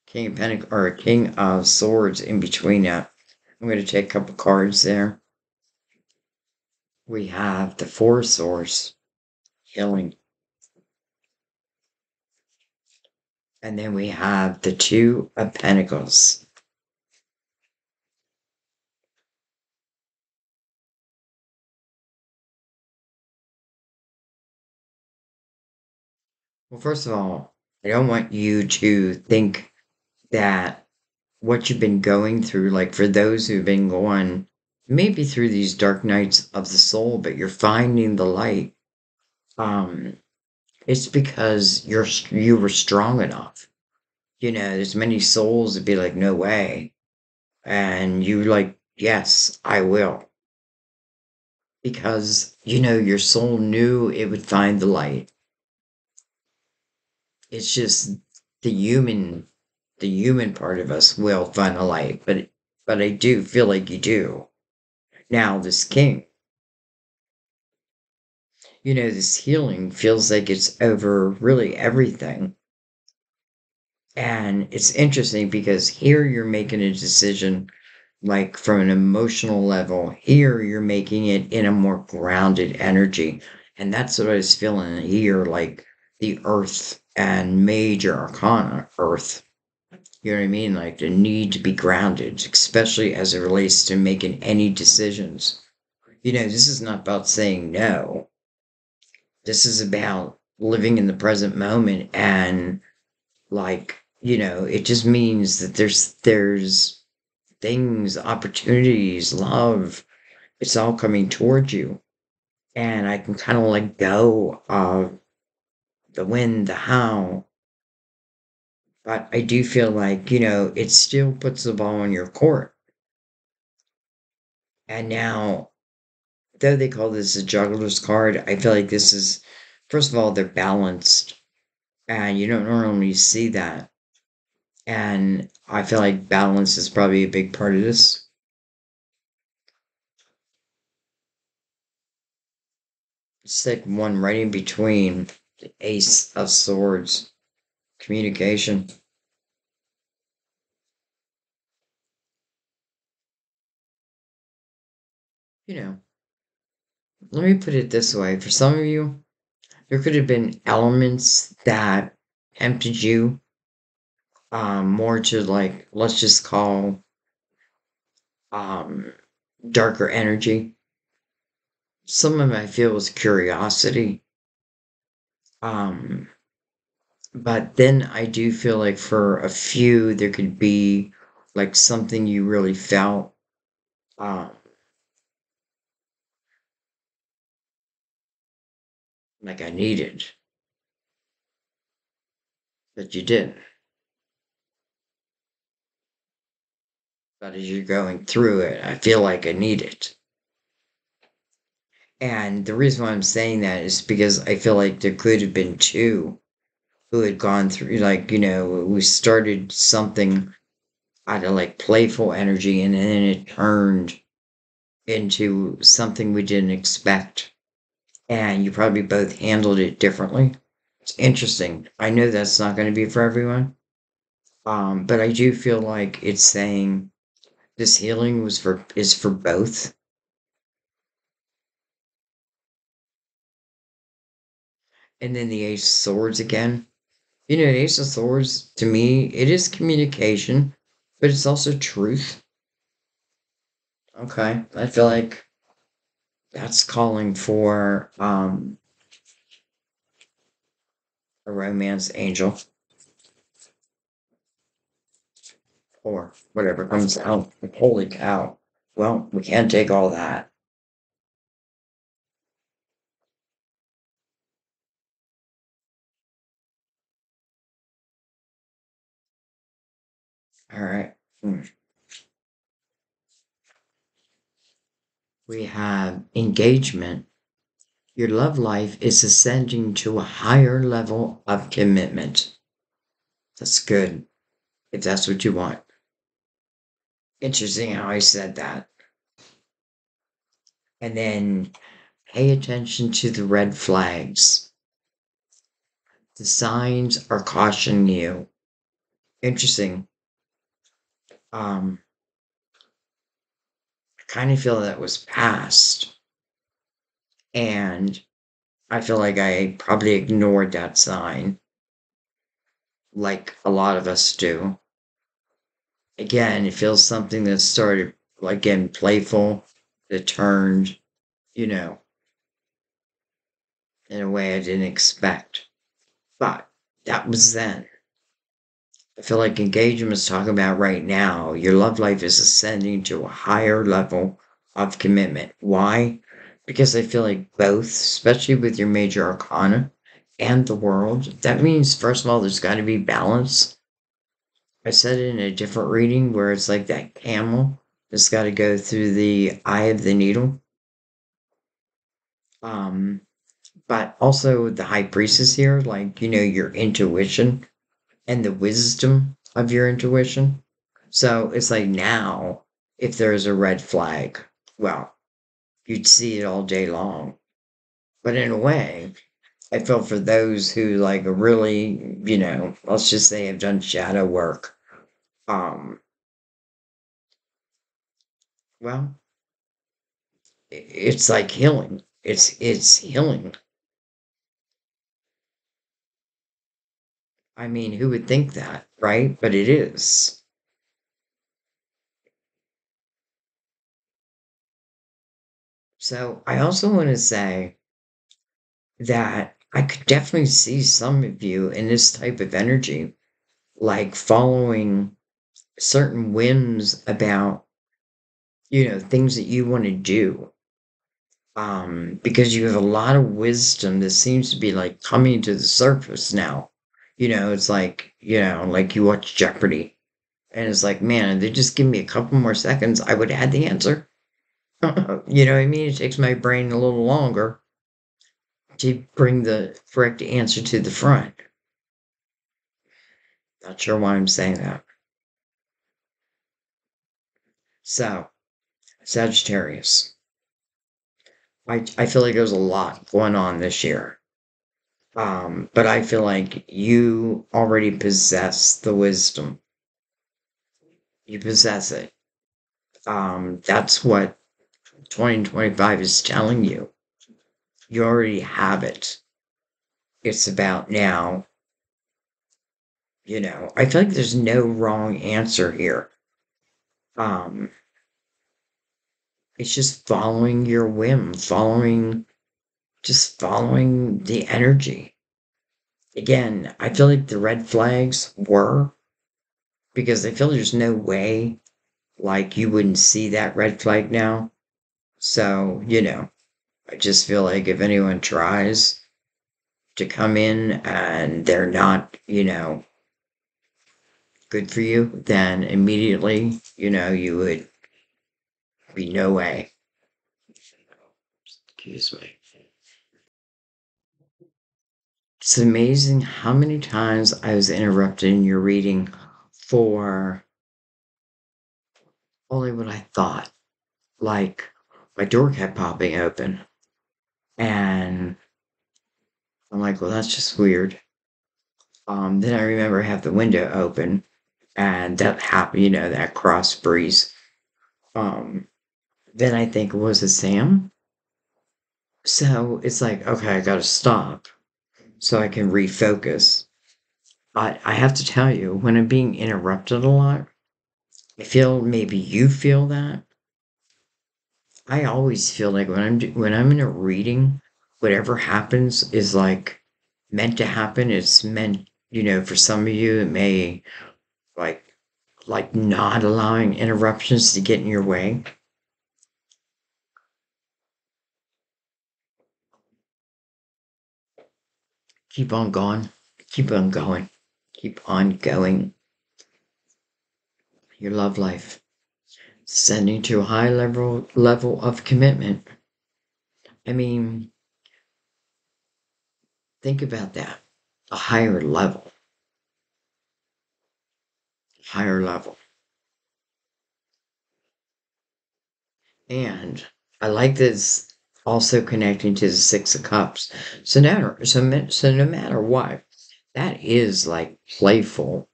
King of Pentacles, or King of Swords in between that. I'm going to take a couple cards there. We have the Four Swords, healing. And then we have the Two of Pentacles. Well, first of all, I don't want you to think that what you've been going through, like for those who've been going, maybe through these dark nights of the soul, but you're finding the light. It's because you were strong enough. You know, there's many souls that be like, no way. And you like, yes, I will. Because, you know, your soul knew it would find the light. It's just the human part of us will find the light, but I do feel like you do. Now this king, you know, this healing feels like it's over really everything. And it's interesting because here you're making a decision like from an emotional level. Here you're making it in a more grounded energy. And that's what I was feeling here, like the earth and major arcana earth. You know what I mean? Like the need to be grounded, especially as it relates to making any decisions. You know, this is not about saying no. This is about living in the present moment, and like, you know, it just means that there's things, opportunities, love, it's all coming towards you. And I can kind of let go of the when, the how. But I do feel like, you know, it still puts the ball in your court. And now, though they call this a juggler's card, I feel like this is, first of all, they're balanced. And you don't normally see that. And I feel like balance is probably a big part of this. It's like one right in between the Ace of Swords. Communication. You know, let me put it this way. For some of you, there could have been elements that tempted you more to, like, let's just call darker energy. Some of them I feel was curiosity. But then I do feel like for a few, there could be like something you really felt. Like I needed. But you didn't. But as you're going through it, I feel like I need it. And the reason why I'm saying that is because I feel like there could have been two who had gone through, like, you know, we started something out of like playful energy, and then it turned into something we didn't expect. And you probably both handled it differently. It's interesting. I know that's not going to be for everyone. But I do feel like it's saying this healing is for both. And then the Ace of Swords again. You know, the Ace of Swords, to me, it is communication, but it's also truth. Okay, I feel like that's calling for a romance angel. Or whatever comes out. Holy cow. Well, we can't take all that. All right. We have engagement. Your love life is ascending to a higher level of commitment. That's good. if that's what you want. Interesting how I said that. And then pay attention to the red flags. The signs are cautioning you. Interesting. I kind of feel that was past. And I feel like I probably ignored that sign, like a lot of us do. Again, it feels something that started, like, in playful, that turned, you know, in a way I didn't expect. But that was then. I feel like engagement is talking about right now. Your love life is ascending to a higher level of commitment. Why? Because I feel like both, especially with your major arcana and the world, that means, first of all, there's got to be balance. I said it in a different reading where it's like that camel that's got to go through the eye of the needle. But also the high priestess here, like, you know, your intuition and the wisdom of your intuition. So it's like now, if there is a red flag, well, you'd see it all day long. But in a way, I feel for those who, like, really, you know, let's just say have done shadow work. Well, it's like healing. It's healing. I mean, who would think that, right? But it is. So I also want to say that I could definitely see some of you in this type of energy, like following certain whims about, you know, things that you want to do. Because you have a lot of wisdom that seems to be, like, coming to the surface now. You know, it's like, you know, like you watch Jeopardy. And it's like, man, if they just give me a couple more seconds, I would have had the answer. You know what I mean? It takes my brain a little longer to bring the correct answer to the front. Not sure why I'm saying that. So, Sagittarius. I feel like there's a lot going on this year. But I feel like you already possess the wisdom. You possess it. That's what 2025 is telling you. You already have it. It's about now. You know, I feel like there's no wrong answer here. It's just following your whim, following the energy. Again, I feel like the red flags were, because I feel there's no way, like, you wouldn't see that red flag now. So, you know, I just feel like if anyone tries to come in and they're not, you know, good for you, then immediately, you know, you would be no way. Excuse me. It's amazing how many times I was interrupted in your reading for only what I thought. Like, my door kept popping open. And I'm like, well, that's just weird. Then I remember I have the window open. And that happened, you know, that cross breeze. Then I think, was it Sam? So it's like, okay, I gotta stop. So I can refocus. But I have to tell you, when I'm being interrupted a lot, I feel maybe you feel that. I always feel like when I'm in a reading, whatever happens is, like, meant to happen. It's meant, you know, for some of you, it may, like not allowing interruptions to get in your way. Keep on going. Keep on going. Keep on going. Your love life. Ascending to a high level of commitment. I mean, think about that. A higher level. higher level. And I like this also connecting to the 6 of Cups. So no matter what, that is like playful,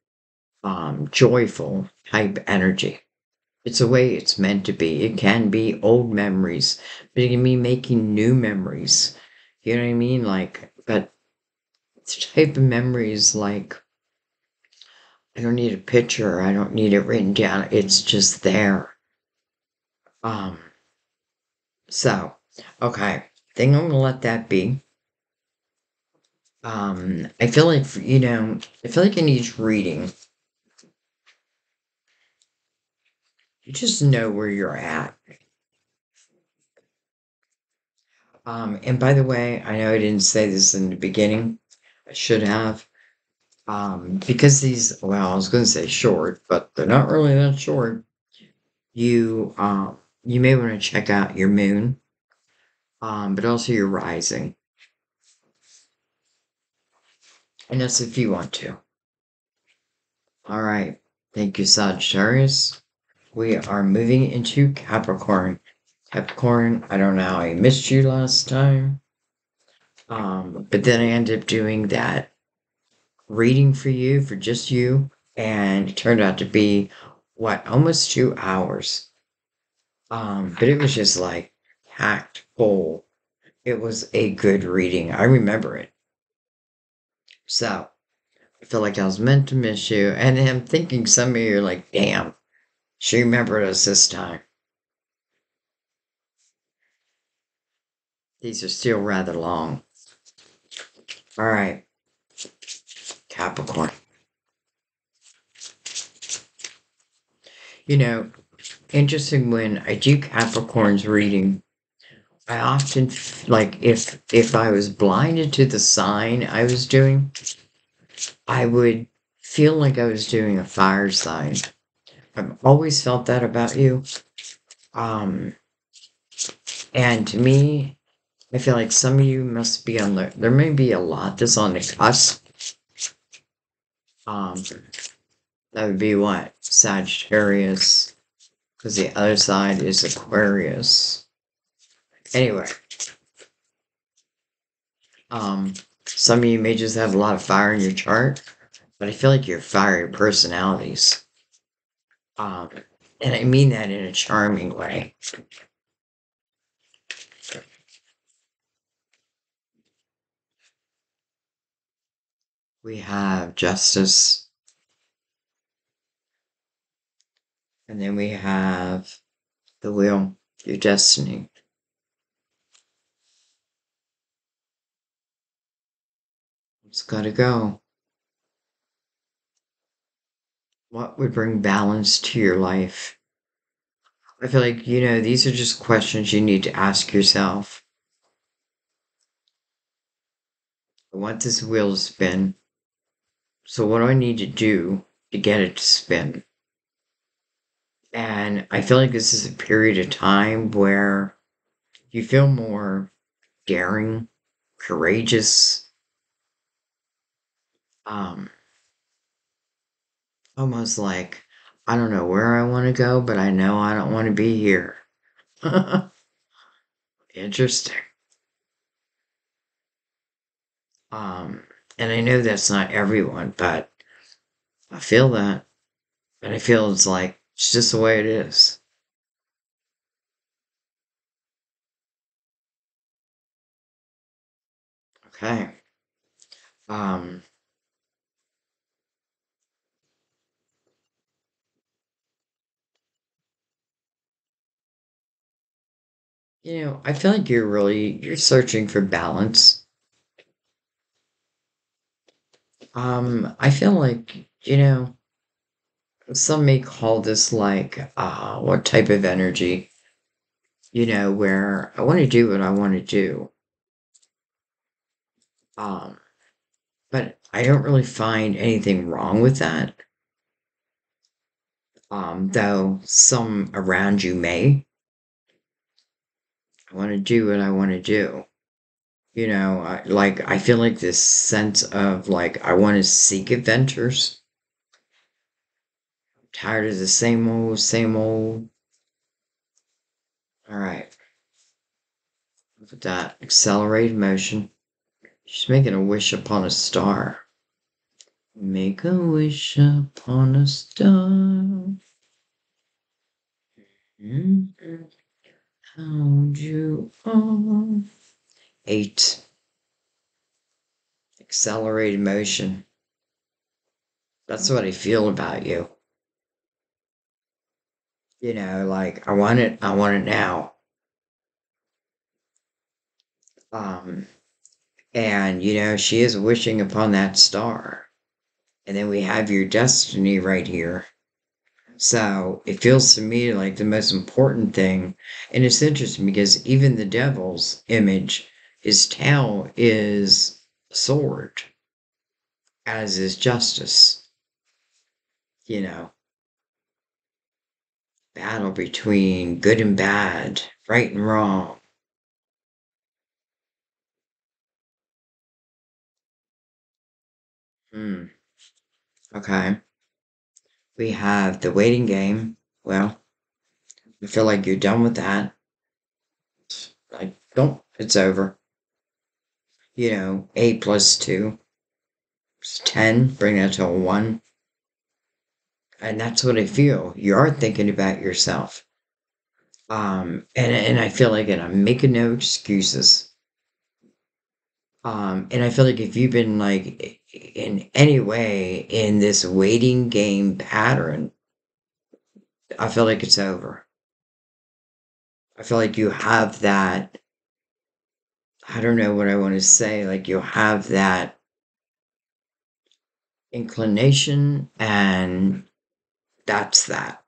joyful type energy. It's the way it's meant to be. It can be old memories, but it can be making new memories. You know what I mean? Like, but it's type of memories like, I don't need a picture. I don't need it written down. It's just there. Okay, I think I'm going to let that be. I feel like, I feel like in each reading, you just know where you're at. And by the way, I know I didn't say this in the beginning. I should have. Because these, well, I was going to say short, but they're not really that short. You may want to check out your moon, but also your rising. And that's if you want to. All right. Thank you, Sagittarius. We are moving into Capricorn. Capricorn, I don't know how I missed you last time. But then I ended up doing that reading for you, for just you. And it turned out to be, what, almost 2 hours. But it was just like packed full. It was a good reading. I remember it. So, I feel like I was meant to miss you. And I'm thinking some of you are like, damn, she remembered us this time. These are still rather long. All right. Capricorn. You know, interesting, when I do Capricorn's reading, I often, like, if I was blinded to the sign I was doing, I would feel like I was doing a fire sign. I've always felt that about you. And to me, I feel like some of you must be on the, there may be a lot that's on the cusp. That would be what? Sagittarius. Because the other side is Aquarius. Anyway. Some of you may just have a lot of fire in your chart. But I feel like you're fiery personalities. And I mean that in a charming way. We have Justice. And then we have the Wheel, your destiny. It's gotta go. What would bring balance to your life? I feel like, these are just questions you need to ask yourself. I want this wheel to spin. So what do I need to do to get it to spin? And I feel like this is a period of time where you feel more daring, courageous, almost like, I don't know where I want to go, but I know I don't want to be here. Interesting. And I know that's not everyone, but I feel that. But I feel it's like, it's just the way it is. Okay. I feel like you're searching for balance. I feel like, some may call this like, what type of energy, where I want to do what I want to do. But I don't really find anything wrong with that. Though some around you may. I want to do what I want to do. I feel like this sense of, like, I want to seek adventures. Tired of the same old, same old. All right. Look at that. Accelerated motion. She's making a wish upon a star. Make a wish upon a star. How'd you all? 8. Accelerated motion. That's what I feel about you. You know, like, I want it now. And, you know, she is wishing upon that star. And then we have your destiny right here. So it feels to me like the most important thing. And it's interesting because even the devil's image, his tail is a sword, as is justice. You know, battle between good and bad, right and wrong. Okay. We have the waiting game. Well, I feel like you're done with that. Like, don't, it's over. You know, 8 plus 2. It's 10, bring that to a 1. And that's what I feel. You are thinking about yourself. And I feel like, and I'm making no excuses. And I feel like if you've been like, in any way, in this waiting game pattern, I feel like it's over. I feel like you have that, I don't know what I want to say, like you have that inclination and that's that.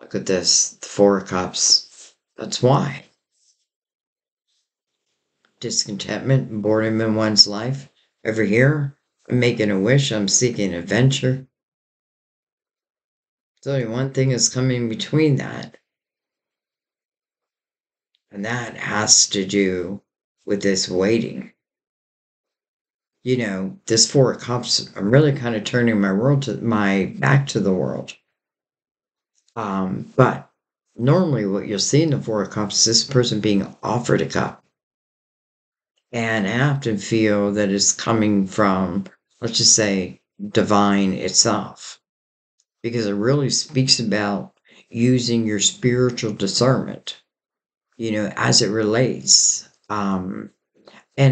Look at this, the 4 of Cups. That's why. Discontentment and boredom in one's life. Over here, I'm making a wish, I'm seeking adventure. There's only one thing that's coming between that. And that has to do with this waiting. You know, this 4 of Cups, I'm really kind of turning my world to my back to the world. But normally what you'll see in the 4 of Cups is this person being offered a cup. And I often feel that it's coming from, let's just say, divine itself. Because it really speaks about using your spiritual discernment, you know, as it relates. And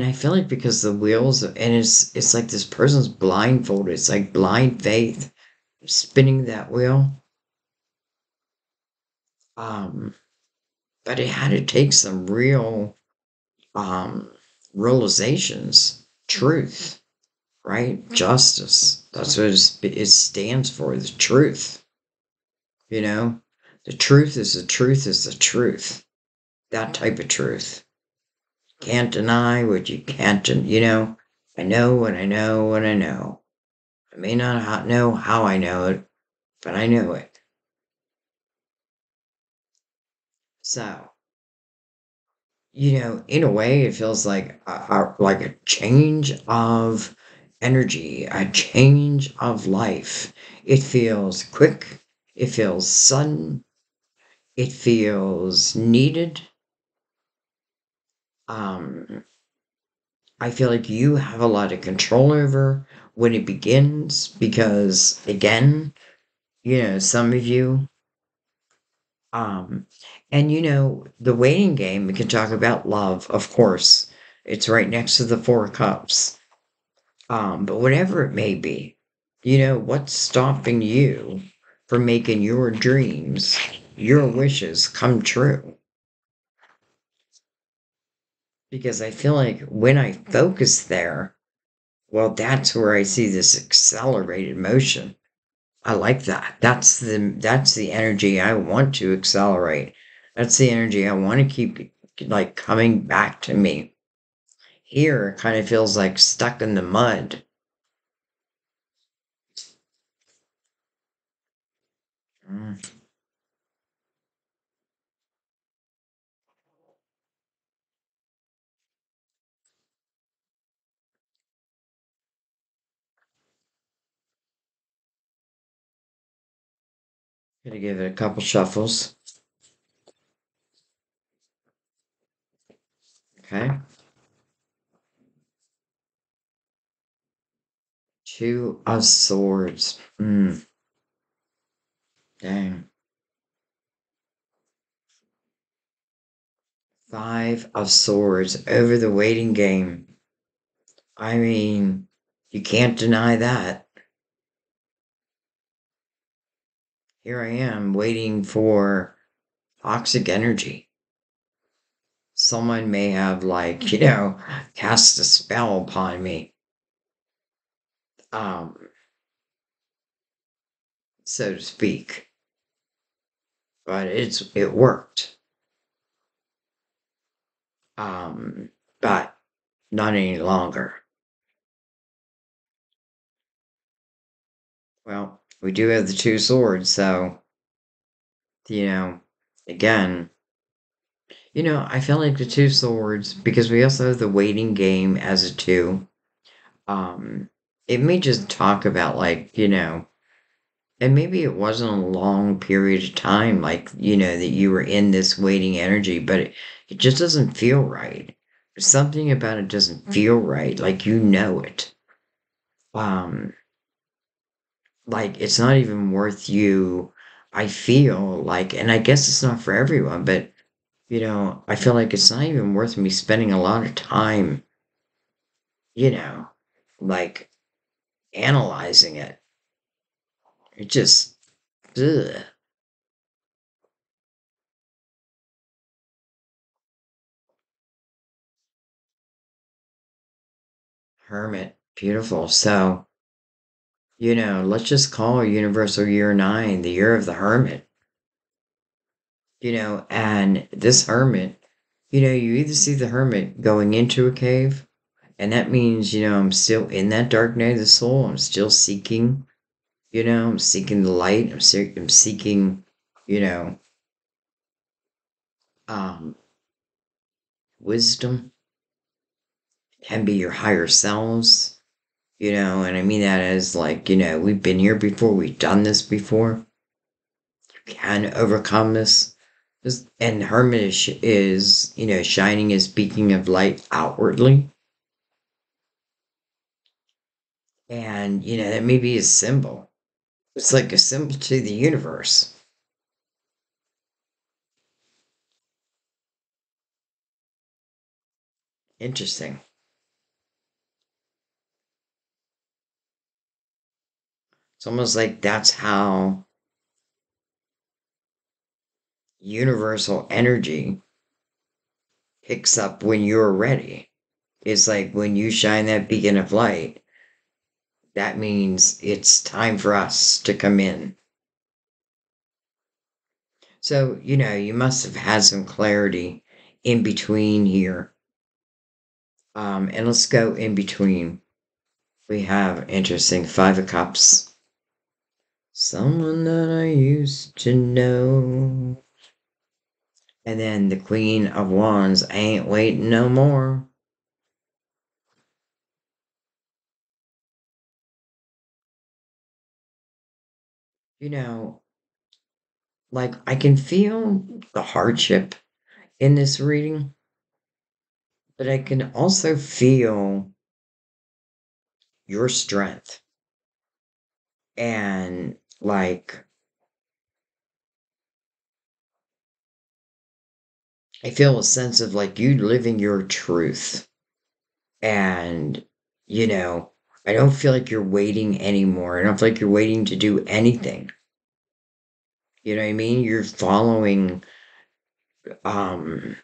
I feel like because the wheels, and it's like this person's blindfolded. It's like blind faith spinning that wheel. But it had to take some real... realizations, truth, right? Justice. That's what it stands for, the truth. You know, the truth is the truth is the truth. That type of truth. Can't deny what you can't deny. You know, I know what I know what I know. I may not know how I know it, but I know it. So... you know, in a way, it feels like a change of energy, a change of life. It feels quick. It feels sudden. It feels needed. I feel like you have a lot of control over when it begins because, again, you know, some of you... and, you know, the waiting game, we can talk about love, of course. It's right next to the 4 of Cups. But whatever it may be, you know, what's stopping you from making your dreams, your wishes come true? Because I feel like when I focus there, well, that's where I see this accelerated motion. I like that. That's the energy I want to accelerate. That's the energy I want to keep, like, coming back to me. Here, it kind of feels like stuck in the mud. Gonna give it a couple shuffles. Okay. Two of Swords. Dang. Five of Swords over the waiting game. I mean, you can't deny that. Here I am waiting for toxic energy. Someone may have, like, you know, cast a spell upon me. So to speak. But it worked. But not any longer. Well, we do have the two swords, so, you know, again, you know, I feel like the two swords, because we also have the waiting game as a two, it may just talk about, like, you know, and maybe it wasn't a long period of time, like, you know, that you were in this waiting energy, but it just doesn't feel right. Something about it doesn't feel right, like, you know it. Like, it's not even worth you, I feel like, and I guess it's not for everyone, but, you know, I feel like it's not even worth me spending a lot of time, you know, like, analyzing it. It just, ugh. Hermit, beautiful. So, you know, let's just call Universal Year 9 the Year of the Hermit. You know, and this hermit, you know, you either see the hermit going into a cave, and that means, you know, I'm still in that dark night of the soul. I'm still seeking. You know, I'm seeking the light. I'm seeking, you know, wisdom. It can be your higher selves, you know, and I mean that as, like, you know, we've been here before. We've done this before. You can overcome this. And Hermit is, you know, shining is speaking of light outwardly. And, you know, that may be a symbol. It's like a symbol to the universe. Interesting. It's almost like that's how universal energy picks up when you're ready. It's like when you shine that beacon of light, that means it's time for us to come in. So, you know, you must have had some clarity in between here. And let's go in between. We have interesting Five of Cups. Someone that I used to know. And then the Queen of Wands. I ain't waiting no more. You know, like, I can feel the hardship in this reading. But I can also feel your strength. And, like, I feel a sense of, like, you living your truth. And, you know, I don't feel like you're waiting anymore. I don't feel like you're waiting to do anything. You know what I mean? You're following that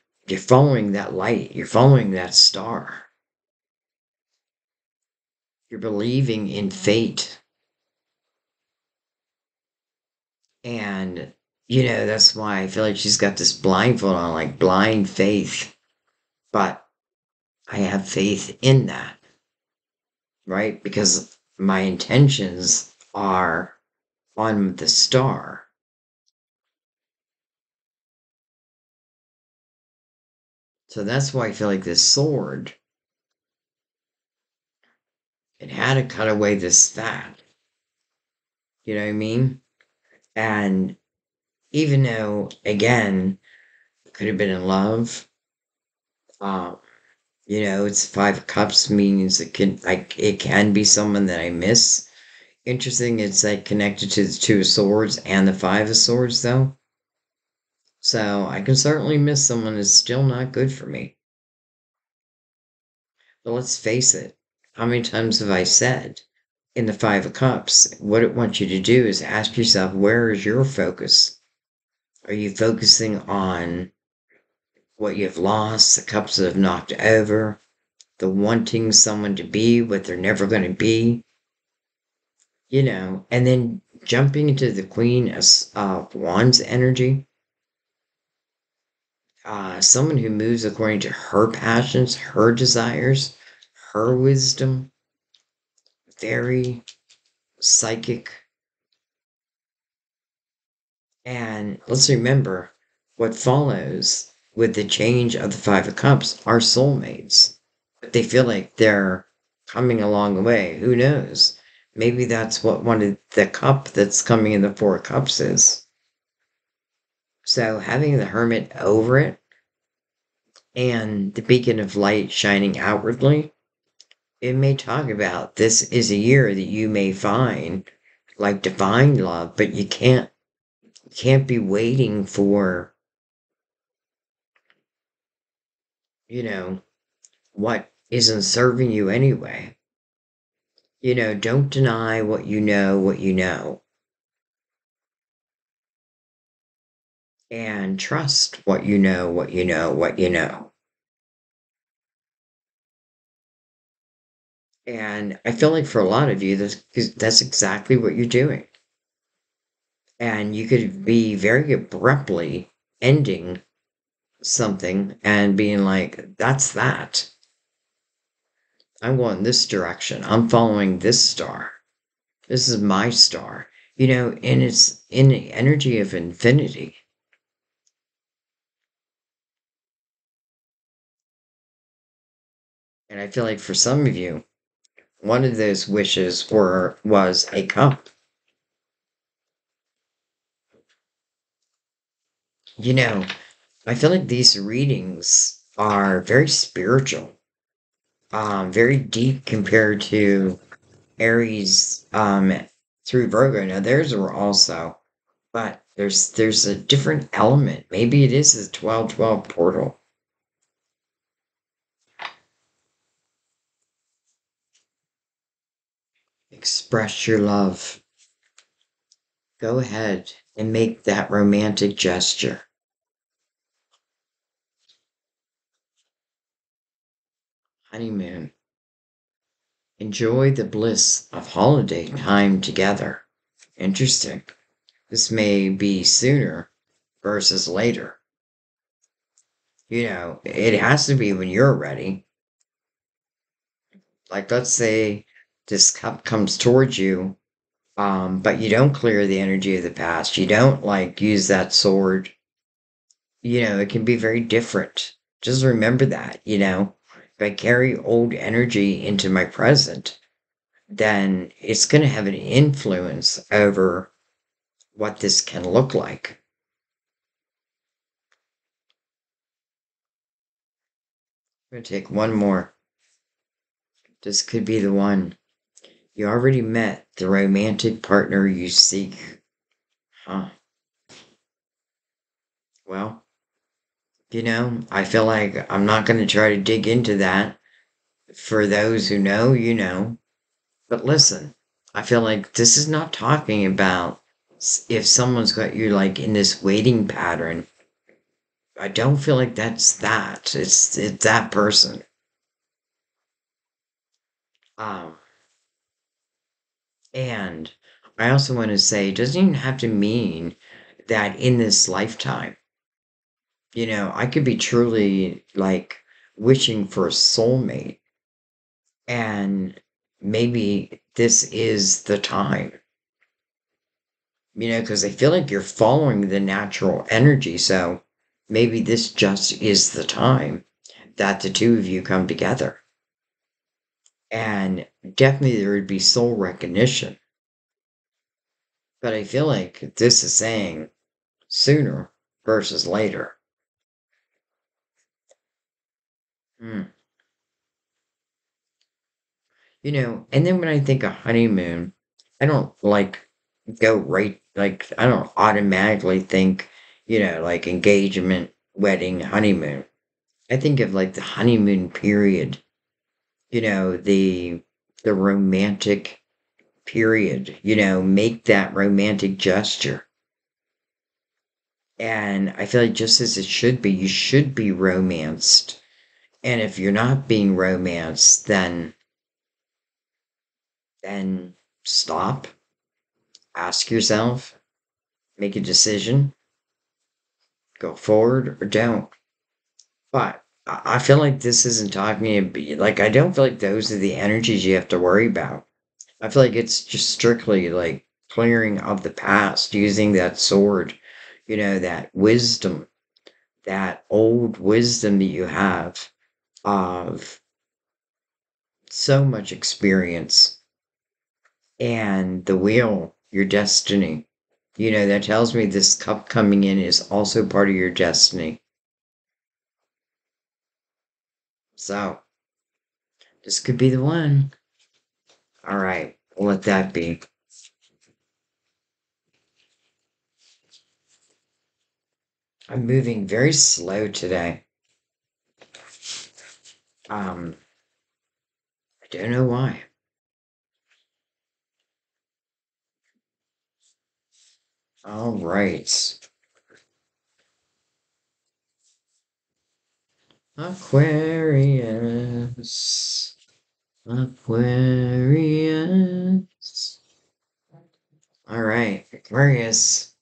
light. You're following that star. You're believing in fate. And, you know, that's why I feel like she's got this blindfold on, like blind faith. But I have faith in that, right? Because my intentions are on the star. So that's why I feel like this sword, it had to cut away this fat. You know what I mean? And Even though, again, it could have been in love. It's 5 cups means it can be someone that I miss. Interesting, it's like connected to the 2 of Swords and the 5 of Swords, though. So I can certainly miss someone that's still not good for me. But let's face it, how many times have I said in the 5 of Cups, what it wants you to do is ask yourself, where is your focus? Are you focusing on what you've lost, the cups that have knocked over, the wanting someone to be what they're never going to be? And then jumping into the Queen of Wands energy. Someone who moves according to her passions, her desires, her wisdom. Very psychic. And let's remember what follows with the change of the 5 of Cups are soulmates. But they feel like they're coming along the way. Who knows? Maybe that's what one of the cup that's coming in the 4 of Cups is. So having the Hermit over it and the beacon of light shining outwardly, it may talk about this is a year that you may find like divine love, but you can't be waiting for, what isn't serving you anyway. Don't deny what you know. And trust what you know. And I feel like for a lot of you, that's exactly what you're doing. And you could be very abruptly ending something and being like, that's that. I'm going this direction. I'm following this star. This is my star. And it's in the energy of infinity. And I feel like for some of you, one of those wishes was a cup. I feel like these readings are very spiritual. Very deep compared to Aries through Virgo. Now theirs were also, but there's a different element. Maybe it is the 12-12 portal. Express your love. Go ahead and make that romantic gesture. Honeymoon. Enjoy the bliss of holiday time together. Interesting. This may be sooner versus later. It has to be when you're ready. Like, let's say this cup comes towards you, but you don't clear the energy of the past. You don't, use that sword. It can be very different. Just remember that, If I carry old energy into my present, then it's going to have an influence over what this can look like. I'm going to take one more. This could be the one. You already met the romantic partner you seek. Well. I feel like I'm not going to try to dig into that. For those who know, But listen, I feel like this is not talking about if someone's got you in this waiting pattern. I don't feel like that's that. It's that person. And I also want to say, it doesn't even have to mean that in this lifetime. I could be truly wishing for a soulmate, and maybe this is the time, because I feel like you're following the natural energy. So maybe this just is the time that the two of you come together. And definitely there would be soul recognition. But I feel like this is saying sooner versus later. Hmm. And then when I think of honeymoon, I don't go right, I don't automatically think, like engagement, wedding, honeymoon. I think of the honeymoon period, the romantic period, make that romantic gesture. And I feel like just as it should be, you should be romanced. And if you're not being romanced, then stop, ask yourself, make a decision, go forward or don't. But I feel like this isn't talking to, I don't feel like those are the energies you have to worry about. I feel like it's just strictly clearing of the past, using that sword, that wisdom, that old wisdom that you have of so much experience. And the wheel, your destiny, that tells me this cup coming in is also part of your destiny. So, this could be the one. All right, we'll let that be. I'm moving very slow today. I don't know why. All right. Aquarius. Aquarius. All right, Aquarius.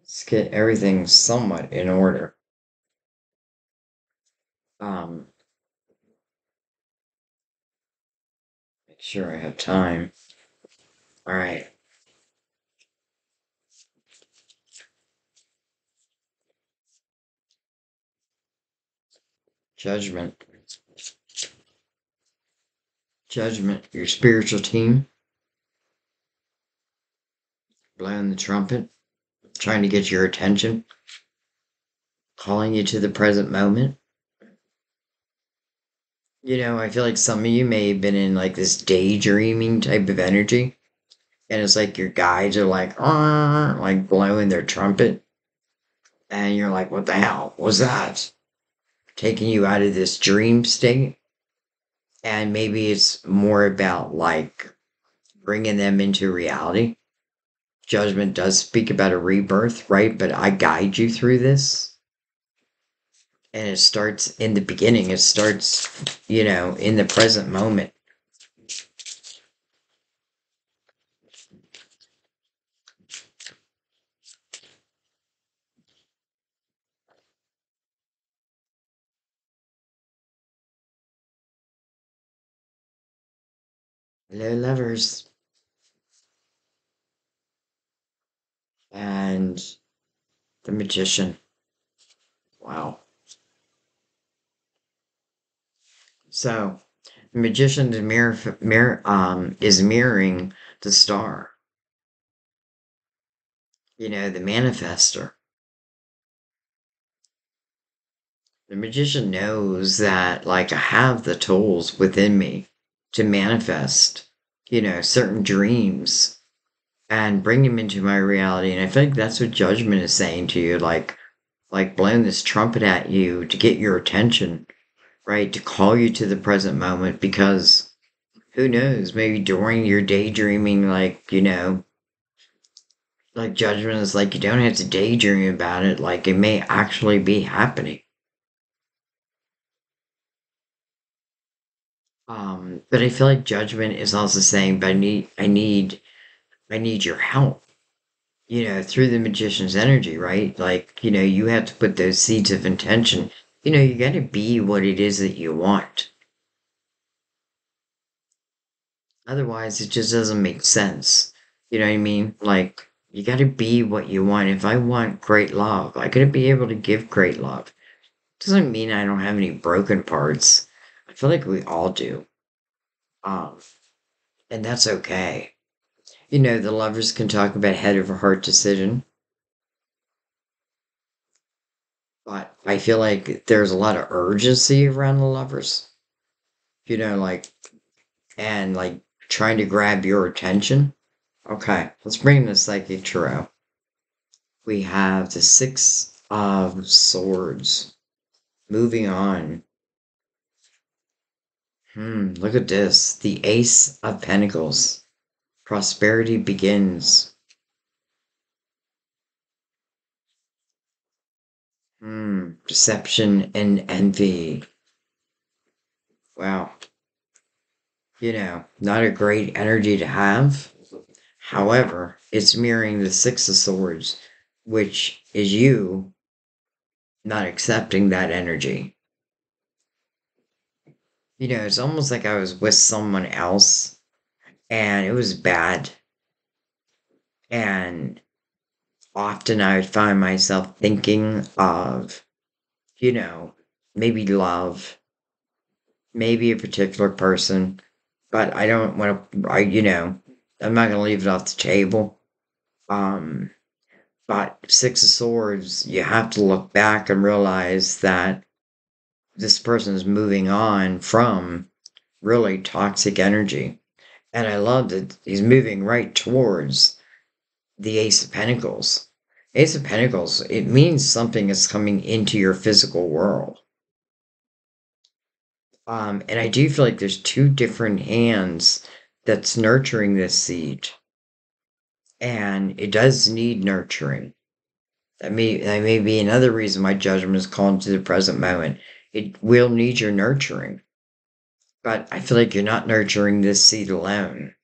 Let's get everything somewhat in order. Make sure I have time. All right. Judgment. Judgment, your spiritual team. Blowing the trumpet, trying to get your attention, calling you to the present moment. I feel like some of you may have been in this daydreaming type of energy. And it's your guides are blowing their trumpet. And you're like, what the hell was that? Taking you out of this dream state. And maybe it's more about bringing them into reality. Judgment does speak about a rebirth, right? But I guide you through this. And it starts in the beginning. It starts, in the present moment. Hello, lovers. And the magician. Wow. So, the magician is, is mirroring the star. The manifester. The magician knows that, I have the tools within me to manifest, certain dreams and bring them into my reality. And I feel like that's what judgment is saying to you, blowing this trumpet at you to get your attention, right? To call you to the present moment, because who knows, maybe during your daydreaming, judgment is you don't have to daydream about it. It may actually be happening. But I feel like judgment is also saying, but I need your help, through the magician's energy, right? You have to put those seeds of intention, you got to be what it is that you want. Otherwise, it just doesn't make sense. You know what I mean? You got to be what you want. If I want great love, I got to be able to give great love. Doesn't mean I don't have any broken parts. I feel like we all do, and that's okay. the lovers can talk about head over heart decision. But I feel like there's a lot of urgency around the lovers. Like trying to grab your attention. Okay, let's bring in the psychic tarot. We have the 6 of Swords. Moving on. Look at this. The Ace of Pentacles. Prosperity begins. Deception and envy. Wow. Not a great energy to have. However, it's mirroring the 6 of Swords, which is you not accepting that energy. It's almost like I was with someone else and it was bad. And often I would find myself thinking of, maybe love, maybe a particular person, but I don't want to, I'm not going to leave it off the table. But 6 of Swords, you have to look back and realize that this person is moving on from really toxic energy. And I love that he's moving right towards the Ace of Pentacles. Ace of Pentacles, it means something is coming into your physical world. And I do feel like there's 2 different hands that's nurturing this seed. And it does need nurturing. That may be another reason my judgment is called to the present moment. It will need your nurturing. But I feel like you're not nurturing this seed alone.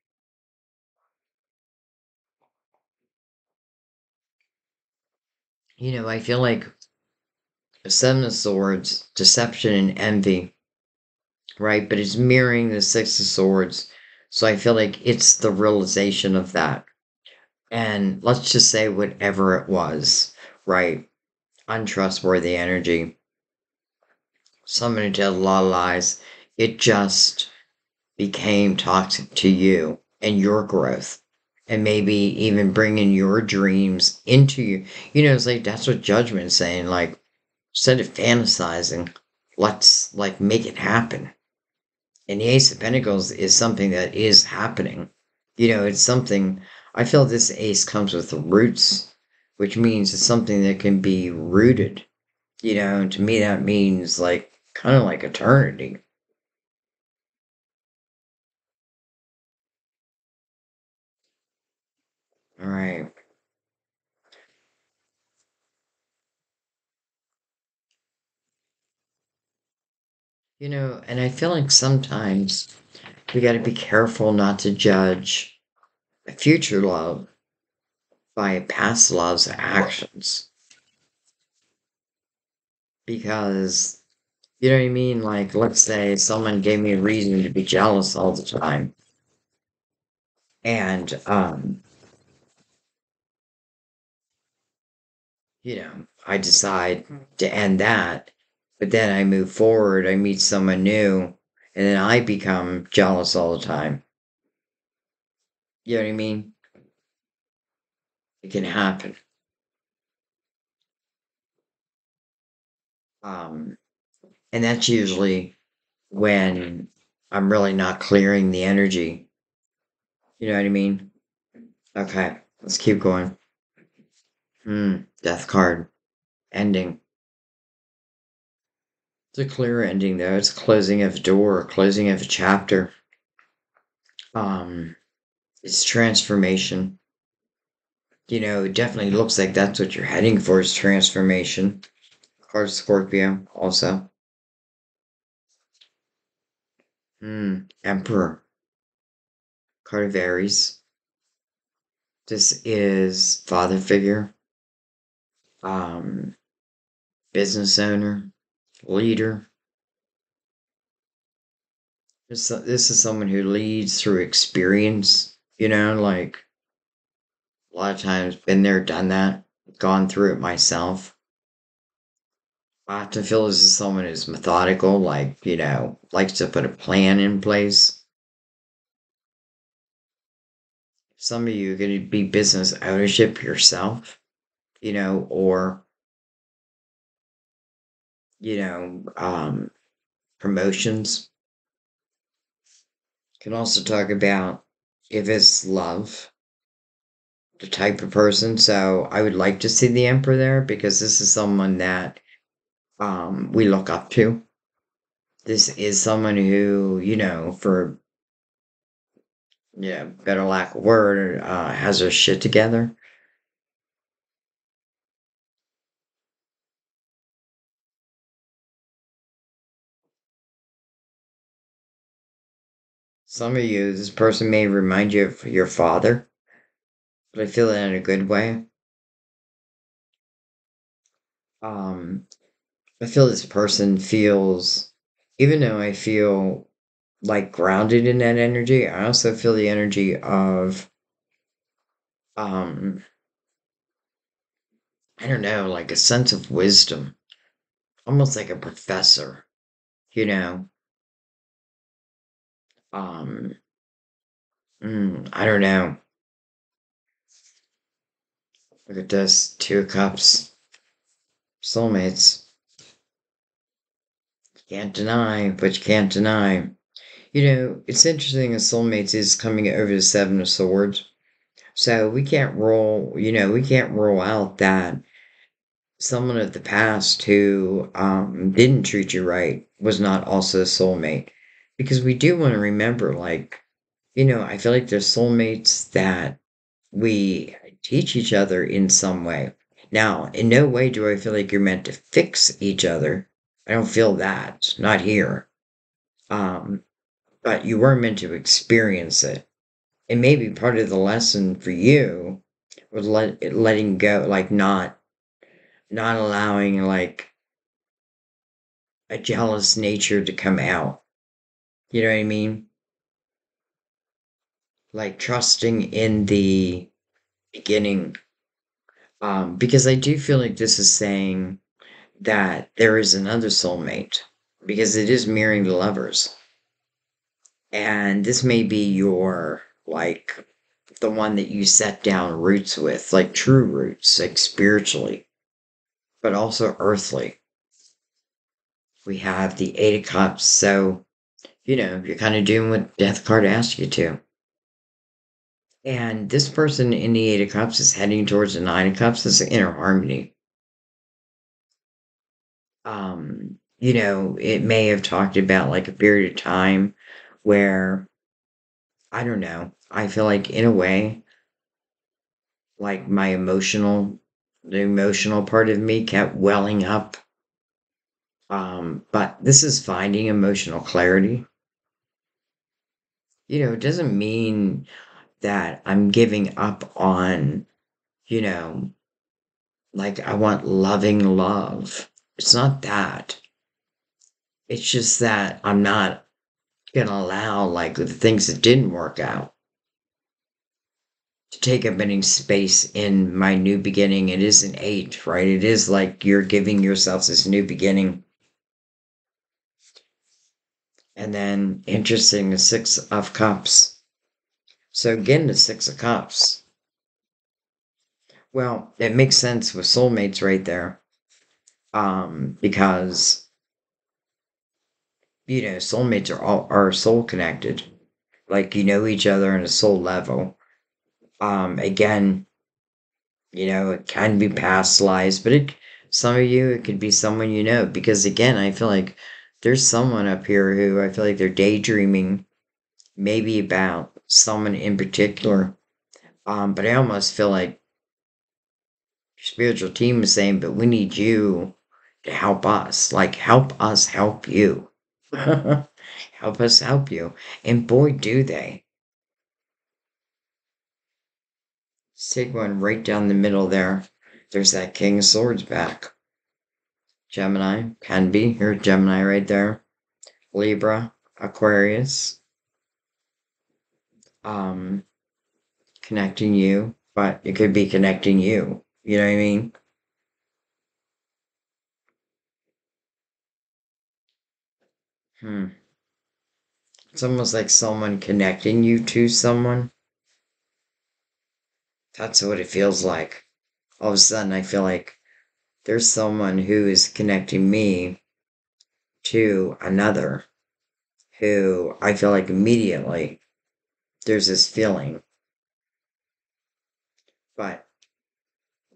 I feel like the 7 of Swords, deception and envy, right? But it's mirroring the 6 of Swords. So I feel like it's the realization of that. And let's just say whatever it was, right? Untrustworthy energy. Someone who did a lot of lies. It just became toxic to you and your growth. And maybe even bringing your dreams into you. It's like that's what judgment is saying. Instead of fantasizing, let's make it happen. And the Ace of Pentacles is something that is happening. It's something. I feel this ace comes with roots, which means it's something that can be rooted. And to me that means kind of like eternity. All right. And I feel like sometimes we got to be careful not to judge a future love by past love's actions. Because, let's say someone gave me a reason to be jealous all the time. And, I decide to end that. But then I move forward, I meet someone new, and then I become jealous all the time. It can happen. And that's usually when I'm really not clearing the energy. Okay, let's keep going. Death card. Ending. It's a clear ending, though. It's closing of a door, closing of a chapter. It's transformation. It definitely looks like that's what you're heading for, is transformation. Card Scorpio, also. Emperor. Card of Aries. This is father figure. Business owner. Leader. This is someone who leads through experience, a lot of times been there, done that, gone through it myself. I have to feel this is someone who's methodical, likes to put a plan in place. Some of you are going to be business ownership yourself, or, promotions. Can also talk about if it's love, the type of person. So I would like to see the Emperor there, because this is someone that we look up to. This is someone who, for better lack of word, has her shit together. Some of you, this person may remind you of your father, but I feel that in a good way. I feel this person feels, even though I feel like grounded in that energy, I also feel the energy of, I don't know, like a sense of wisdom, almost like a professor, I don't know. Look at this, Two of Cups, soulmates. Can't deny, but you can't deny. It's interesting that soulmates is coming over the Seven of Swords. So we can't roll, we can't roll out that someone of the past who didn't treat you right was not also a soulmate. Because we do want to remember, I feel like there's soulmates that we teach each other in some way. Now, in no way do I feel like you're meant to fix each other. I don't feel that. Not here. But you were meant to experience it. And maybe part of the lesson for you was letting go, not allowing, a jealous nature to come out. You know what I mean? Trusting in the beginning. Because I do feel like this is saying that there is another soulmate. Because it is mirroring the Lovers. And this may be your, the one that you set down roots with. True roots. Spiritually. But also earthly. We have the Eight of Cups. So, you're kind of doing what Death card asks you to. And this person in the Eight of Cups is heading towards the Nine of Cups. It's inner harmony. It may have talked about a period of time where, I don't know, I feel like in a way, my the emotional part of me kept welling up. But this is finding emotional clarity. It doesn't mean that I'm giving up on, I want loving love. It's not that. It's just that I'm not going to allow, the things that didn't work out to take up any space in my new beginning. It is an 8, right? It is you're giving yourself this new beginning. And then, interesting, the Six of Cups. So again, the Six of Cups. Well, it makes sense with soulmates right there. Because, soulmates are soul connected. You know each other on a soul level. Again, it can be past lives, but some of you, it could be someone because again, I feel like there's someone up here who I feel like they're daydreaming maybe about someone in particular, but I almost feel like your spiritual team is saying, but we need you to help us, help us help you. Help us help you. And boy, do they. Let's take one right down the middle there. There's that King of Swords back. Gemini, can be. Here's Gemini right there. Libra, Aquarius. Connecting you, but it could be connecting you. You know what I mean? It's almost like someone connecting you to someone. That's what it feels like. All of a sudden, I feel like there's someone who is connecting me to another, who I feel like immediately there's this feeling. But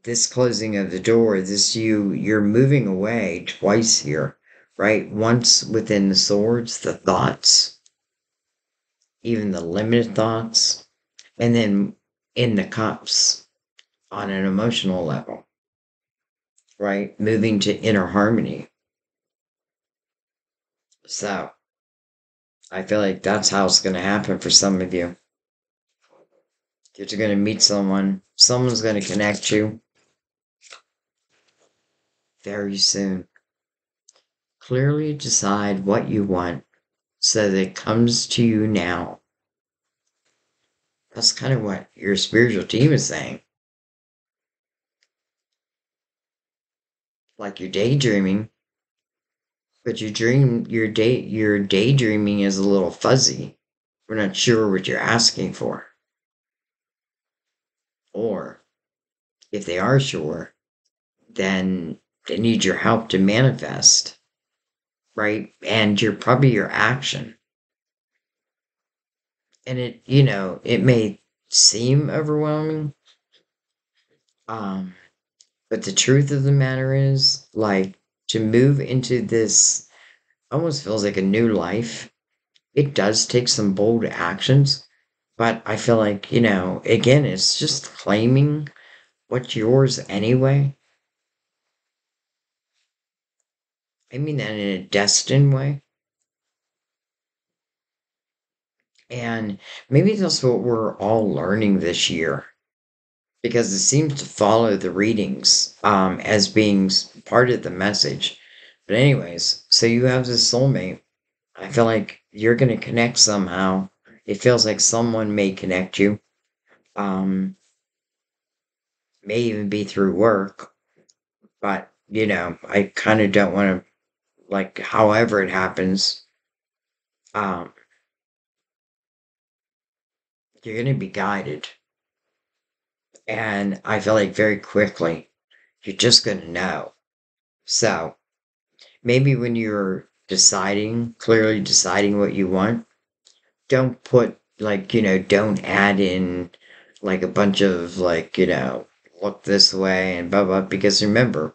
this closing of the door, this you're moving away twice here, right? Once within the swords, the thoughts, even the limited thoughts, and then in the cups. On an emotional level, right? Moving to inner harmony. So, I feel like that's how it's going to happen for some of you. You're going to meet someone. Someone's going to connect you very soon. Clearly decide what you want so that it comes to you now. That's kind of what your spiritual team is saying. Like you're daydreaming, but your daydreaming is a little fuzzy. We're not sure what you're asking for. Or if they are sure, then they need your help to manifest, right? And you're probably your action. And it, you know, it may seem overwhelming. But the truth of the matter is, like, to move into this almost feels like a new life. It does take some bold actions, but I feel like, you know, again, it's just claiming what's yours anyway. I mean that in a destined way. And maybe that's what we're all learning this year. Because it seems to follow the readings as being part of the message. But anyways, so you have this soulmate. I feel like you're going to connect somehow. It feels like someone may connect you. May even be through work. But, you know, I kind of don't want to, like, however it happens. You're going to be guided. And I feel like very quickly, you're just going to know. So, maybe when you're clearly deciding what you want, don't put, like, you know, don't add in, like, a bunch of, like, you know, look this way and blah, blah. Because remember,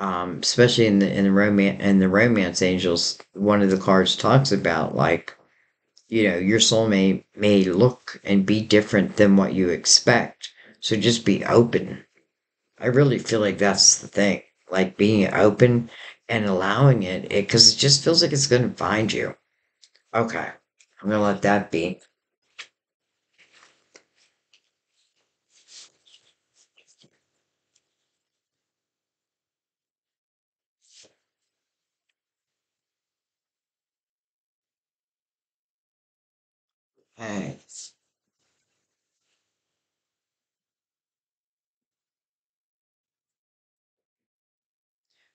especially in the romance angels, one of the cards talks about, like, you know, your soul may look and be different than what you expect. So just be open. I really feel like that's the thing. Like being open and allowing it. Because it just feels like it's going to find you. Okay. I'm going to let that be. Okay.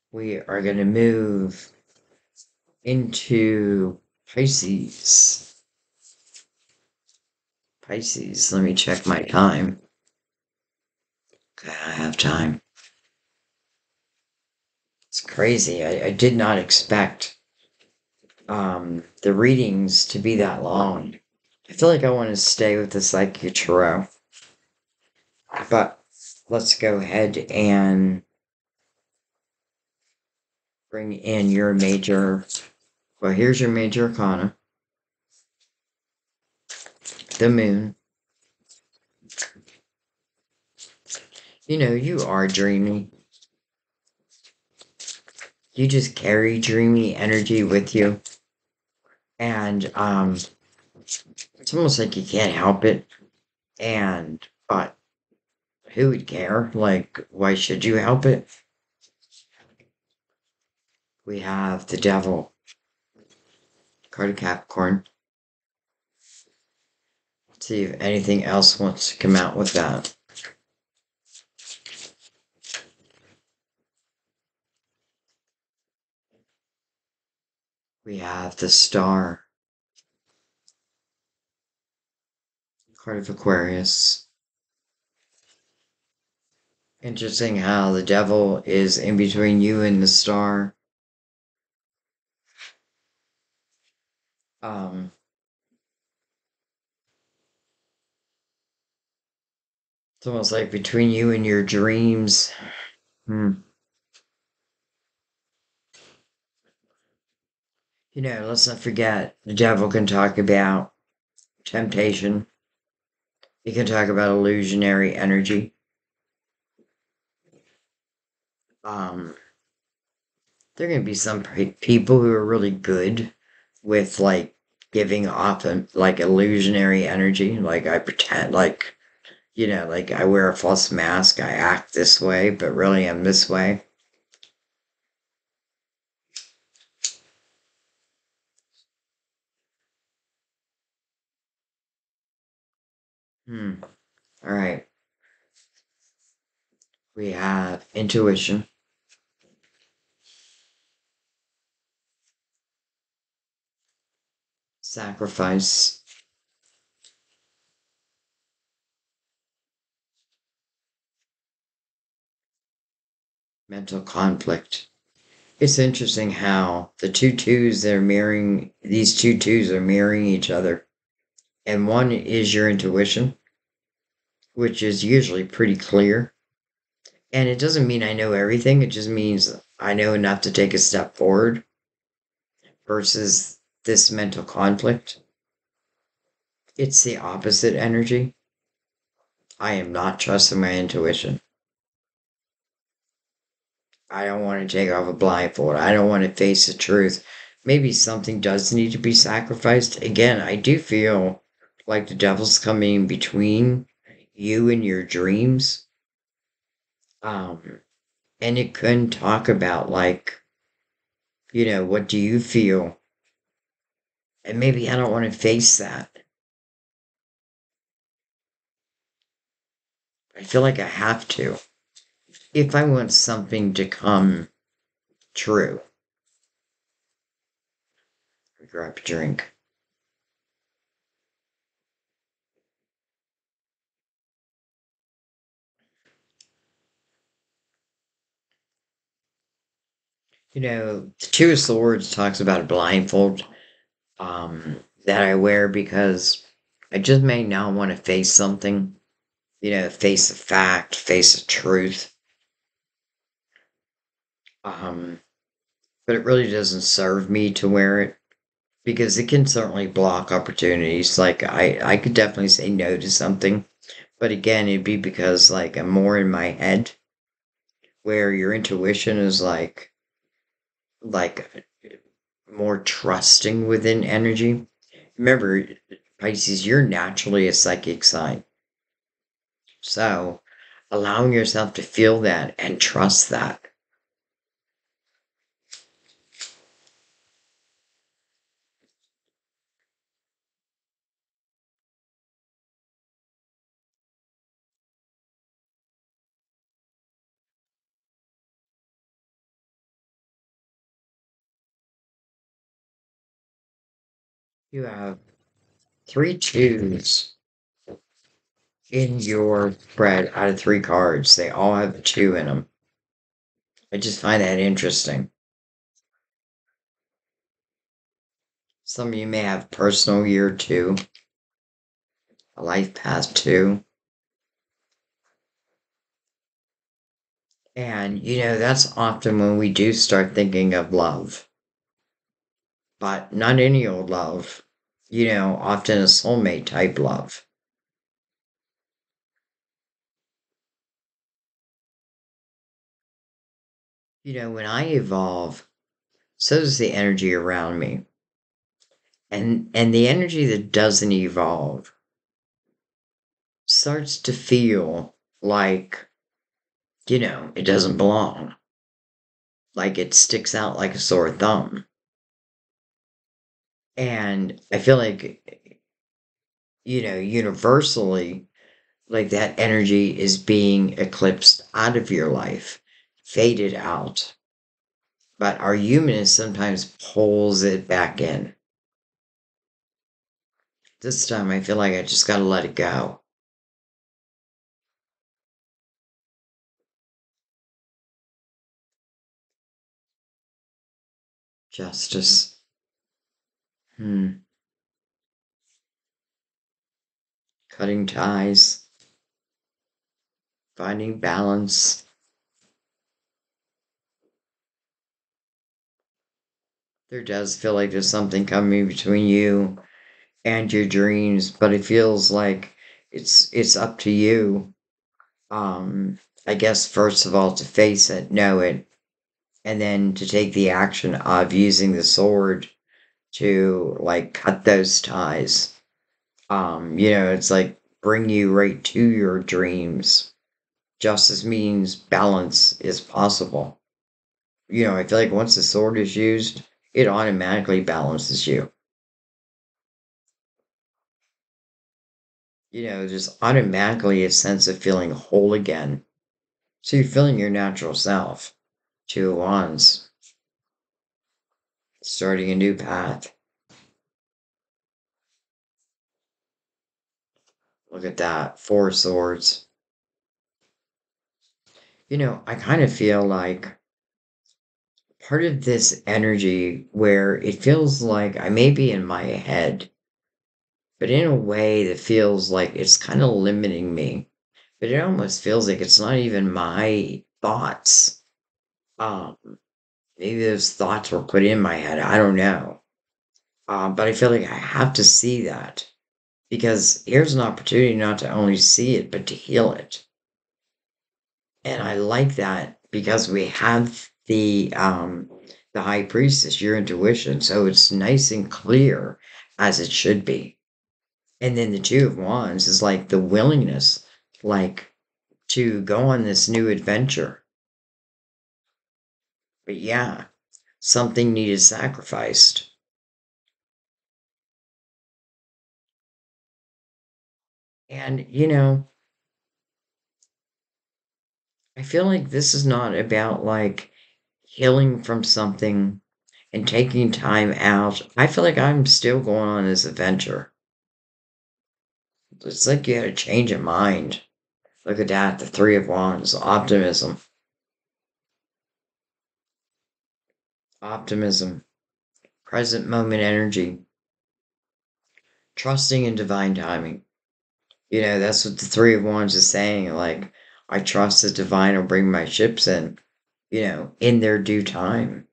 We are going to move into Pisces. Pisces, let me check my time. Okay, I have time. It's crazy. I did not expect the readings to be that long. I feel like I want to stay with the Psychic Tarot. But let's go ahead and bring in your major. Well, here's your major arcana. The moon. You know, you are dreamy. You just carry dreamy energy with you. And it's almost like you can't help it. And but who would care? Like, why should you help it? We have the Devil, card of Capricorn. Let's see if anything else wants to come out with that. We have the Star, card of Aquarius. Interesting how the devil is in between you and the star. It's almost like between you and your dreams. You know, let's not forget, the devil can talk about temptation. He can talk about illusionary energy. There are going to be some people who are really good with, like, giving off, like, illusionary energy. Like, I pretend, like, you know, like, I wear a false mask. I act this way, but really I'm this way. All right. We have intuition. Sacrifice. Mental conflict. It's interesting how the these two twos are mirroring each other. And one is your intuition, which is usually pretty clear. And it doesn't mean I know everything. It just means I know enough to take a step forward versus this mental conflict. It's the opposite energy. I am not trusting my intuition. I don't want to take off a blindfold. I don't want to face the truth. Maybe something does need to be sacrificed. Again, I do feel like the devil's coming in between you and your dreams. And it couldn't talk about, like, you know, what do you feel? And maybe I don't want to face that. I feel like I have to, if I want something to come true. Grab a drink. You know, the Two of Swords talks about a blindfold that I wear because I just may not want to face something, you know, face a fact, face a truth. But it really doesn't serve me to wear it because it can certainly block opportunities. Like I could definitely say no to something, but again, it'd be because like I'm more in my head, where your intuition is like more trusting within energy. Remember, Pisces, you're naturally a psychic sign. So, allowing yourself to feel that and trust that. You have 3 2s in your spread out of 3 cards. They all have a 2 in them. I just find that interesting. Some of you may have personal year 2, a life path 2. And, you know, that's often when we do start thinking of love. But not any old love. You know, often a soulmate type love. You know, when I evolve, so does the energy around me. And the energy that doesn't evolve starts to feel like, you know, it doesn't belong. Like it sticks out like a sore thumb. And I feel like, you know, universally, like that energy is being eclipsed out of your life, faded out. But our humanness sometimes pulls it back in. This time I feel like I just got to let it go. Justice. Cutting ties. Finding balance. There does feel like there's something coming between you and your dreams, but it feels like it's up to you. I guess first of all to face it, know it, and then to take the action of using the sword to like cut those ties. It's like bring you right to your dreams. Justice means balance is possible. I feel like once the sword is used, it automatically balances you. Just automatically a sense of feeling whole again. So you're feeling your natural self. Two of Wands. Starting a new path. Look at that. Four Swords. I kind of feel like part of this energy where it feels like I may be in my head, but in a way that feels like it's kind of limiting me, but it almost feels like it's not even my thoughts. Maybe those thoughts were put in my head. I don't know. But I feel like I have to see that, because here's an opportunity not to only see it, but to heal it. And I like that because we have the High Priestess, your intuition, so it's nice and clear as it should be. And then the Two of Wands is like the willingness, like to go on this new adventure. But yeah, something needed sacrificed. And I feel like this is not about like healing from something and taking time out. I feel like I'm still going on this adventure. It's like you had a change of mind. Look at that, the Three of Wands, optimism. Optimism, present moment energy, trusting in divine timing. That's what the Three of Wands is saying. Like, I trust that divine will bring my ships in. In their due time.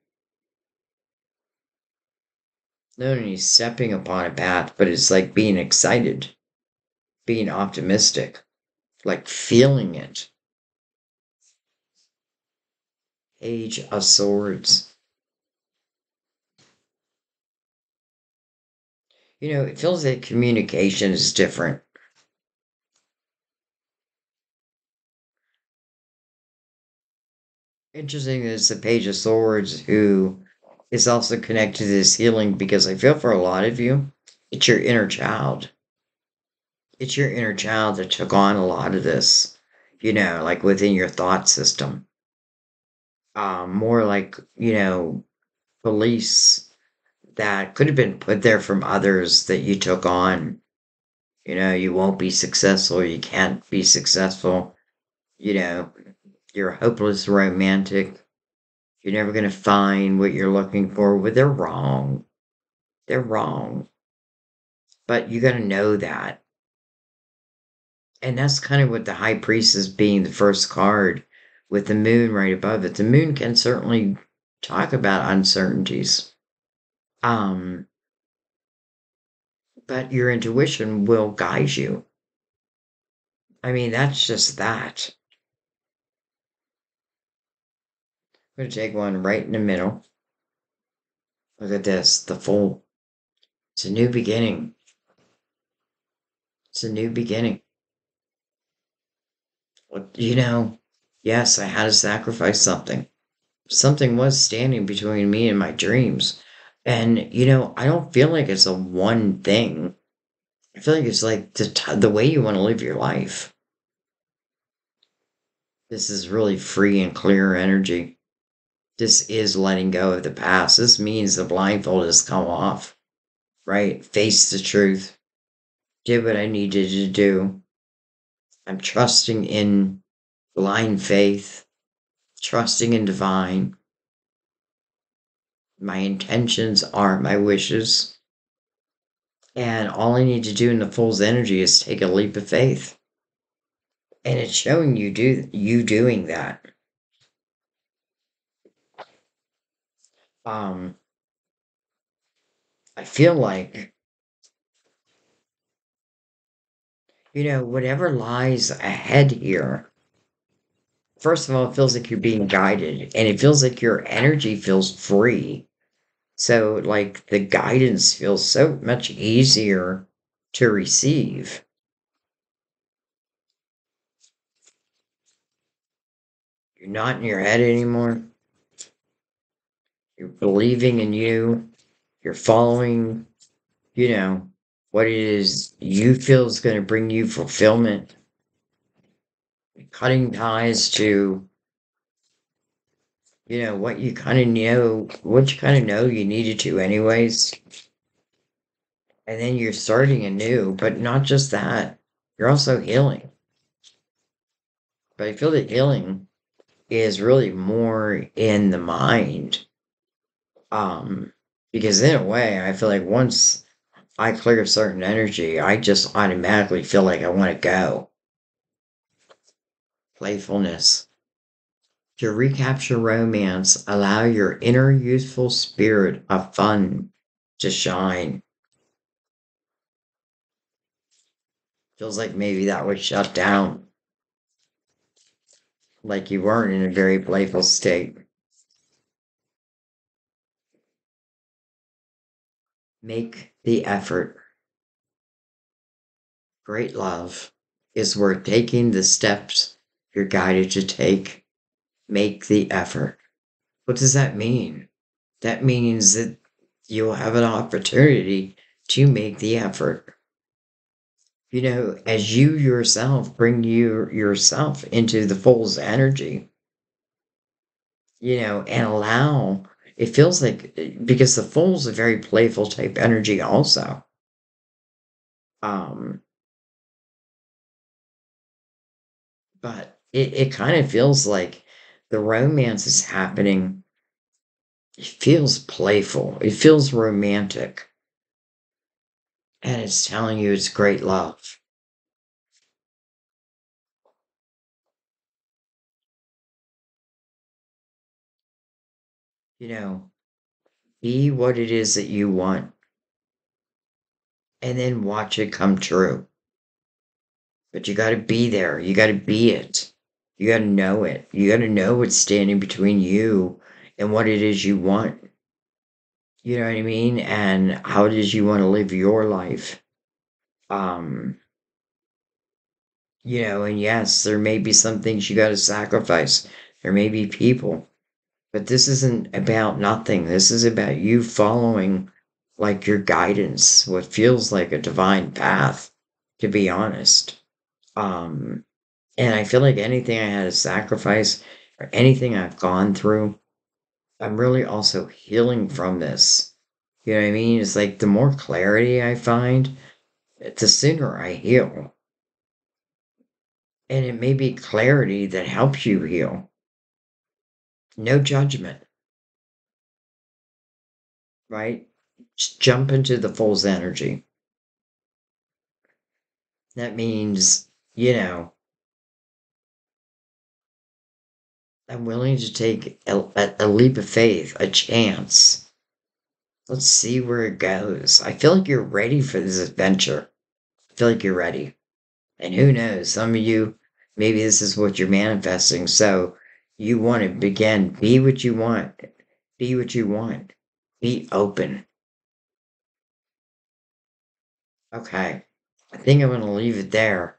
Not only stepping upon a path, but it's like being excited, being optimistic, like feeling it. Page of Swords. It feels like communication is different. Interesting that it's the Page of Swords who is also connected to this healing, because I feel for a lot of you, it's your inner child. It's your inner child that took on a lot of this, like within your thought system. More like, beliefs that could have been put there from others that you took on. You won't be successful, you can't be successful, You're a hopeless romantic. You're never going to find what you're looking for. Well, they're wrong. They're wrong. But you got to know that. And that's kind of what the High Priestess being the first card with the moon right above it. The moon can certainly talk about uncertainties. But your intuition will guide you. That's just that. I'm going to take one right in the middle. Look at this, the Fool. It's a new beginning. It's a new beginning. Yes, I had to sacrifice something. Something was standing between me and my dreams. And, I don't feel like it's a one thing. I feel like it's like the way you want to live your life. This is really free and clear energy. This is letting go of the past. This means the blindfold has come off, right? Face the truth. Did what I needed to do. I'm trusting in blind faith. Trusting in divine. my intentions are my wishes. And all I need to do in the Fool's energy is take a leap of faith. And it's showing you doing that. I feel like, whatever lies ahead here, first of all, it feels like you're being guided, and it feels like your energy feels free. So, like, the guidance feels so much easier to receive. You're not in your head anymore. You're believing in you. You're following, what it is you feel is going to bring you fulfillment. You're cutting ties to, what you kind of know you needed to anyways. And then you're starting anew, but not just that. You're also healing. But I feel that healing is really more in the mind. Because in a way, I feel like once I clear a certain energy, I just automatically feel like I want to go. Playfulness. To recapture romance, allow your inner youthful spirit of fun to shine. Feels like maybe that was shut down. Like you weren't in a very playful state. Make the effort. Great love is worth taking the steps you're guided to take. Make the effort. What does that mean? That means that you'll have an opportunity to make the effort. As you yourself bring yourself into the Fool's energy, and allow. It feels like, because the Fool's a very playful type energy also. But it kind of feels like the romance is happening. It feels playful. It feels romantic. And it's telling you it's great love. Be what it is that you want, and then watch it come true. But you got to be there. You got to be it. You got to know it. You got to know what's standing between you and what it is you want. You know what I mean? And how it is you want to live your life. And yes, there may be some things you got to sacrifice. There may be people. But this isn't about nothing. This is about you following, like, your guidance, what feels like a divine path, to be honest. And I feel like anything I had to sacrifice or anything I've gone through, I'm really also healing from this. You know what I mean? It's like the more clarity I find, the sooner I heal. And it may be clarity that helps you heal. No judgment, right? Just jump into the Fool's energy. That means, I'm willing to take a leap of faith, a chance. Let's see where it goes. I feel like you're ready for this adventure. I feel like you're ready. And who knows, some of you, maybe this is what you're manifesting, so you want to begin. Be what you want. Be what you want. Be open. Okay. I think I'm going to leave it there.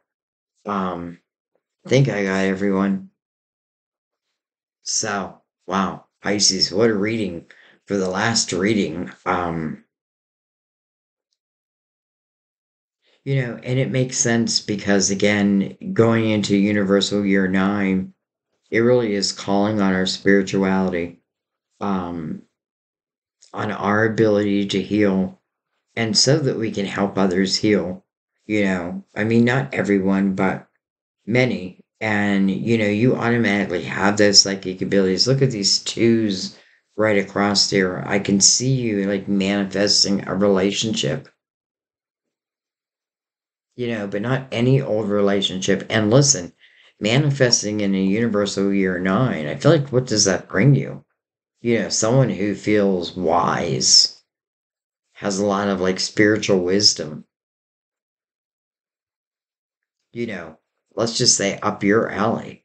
I think I got everyone. So, wow. Pisces, what a reading for the last reading. And it makes sense because, again, going into Universal Year 9, it really is calling on our spirituality, on our ability to heal, and so that we can help others heal. I mean, not everyone, but many. And, you automatically have those psychic abilities. Look at these twos right across there. I can see you like manifesting a relationship, you know, but not any old relationship. And listen, manifesting in a universal year 9, I feel like, what does that bring you? You know, someone who feels wise, has a lot of like spiritual wisdom, you know, let's just say up your alley.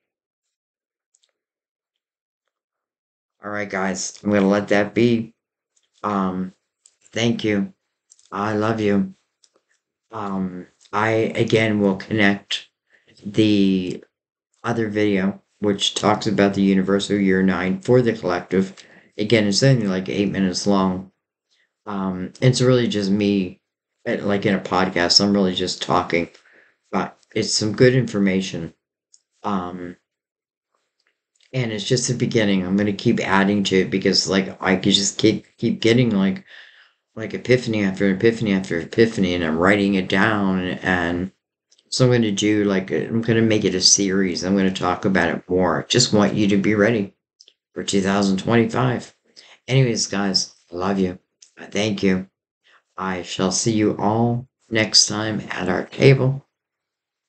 All right, guys, I'm going to let that be. Thank you. I love you. I, again, will connect the other video, which talks about the universal year 9 for the collective. Again, it's only like 8 minutes long. It's really just me, like in a podcast, I'm really just talking, but it's some good information. And it's just the beginning. I'm going to keep adding to it because, like, I could just keep getting, like epiphany after epiphany after epiphany, and I'm writing it down. And so I'm going to do, like, I'm going to make it a series. I'm going to talk about it more. Just want you to be ready for 2025. Anyways, guys, I love you. I thank you. I shall see you all next time at our table.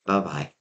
Bye-bye.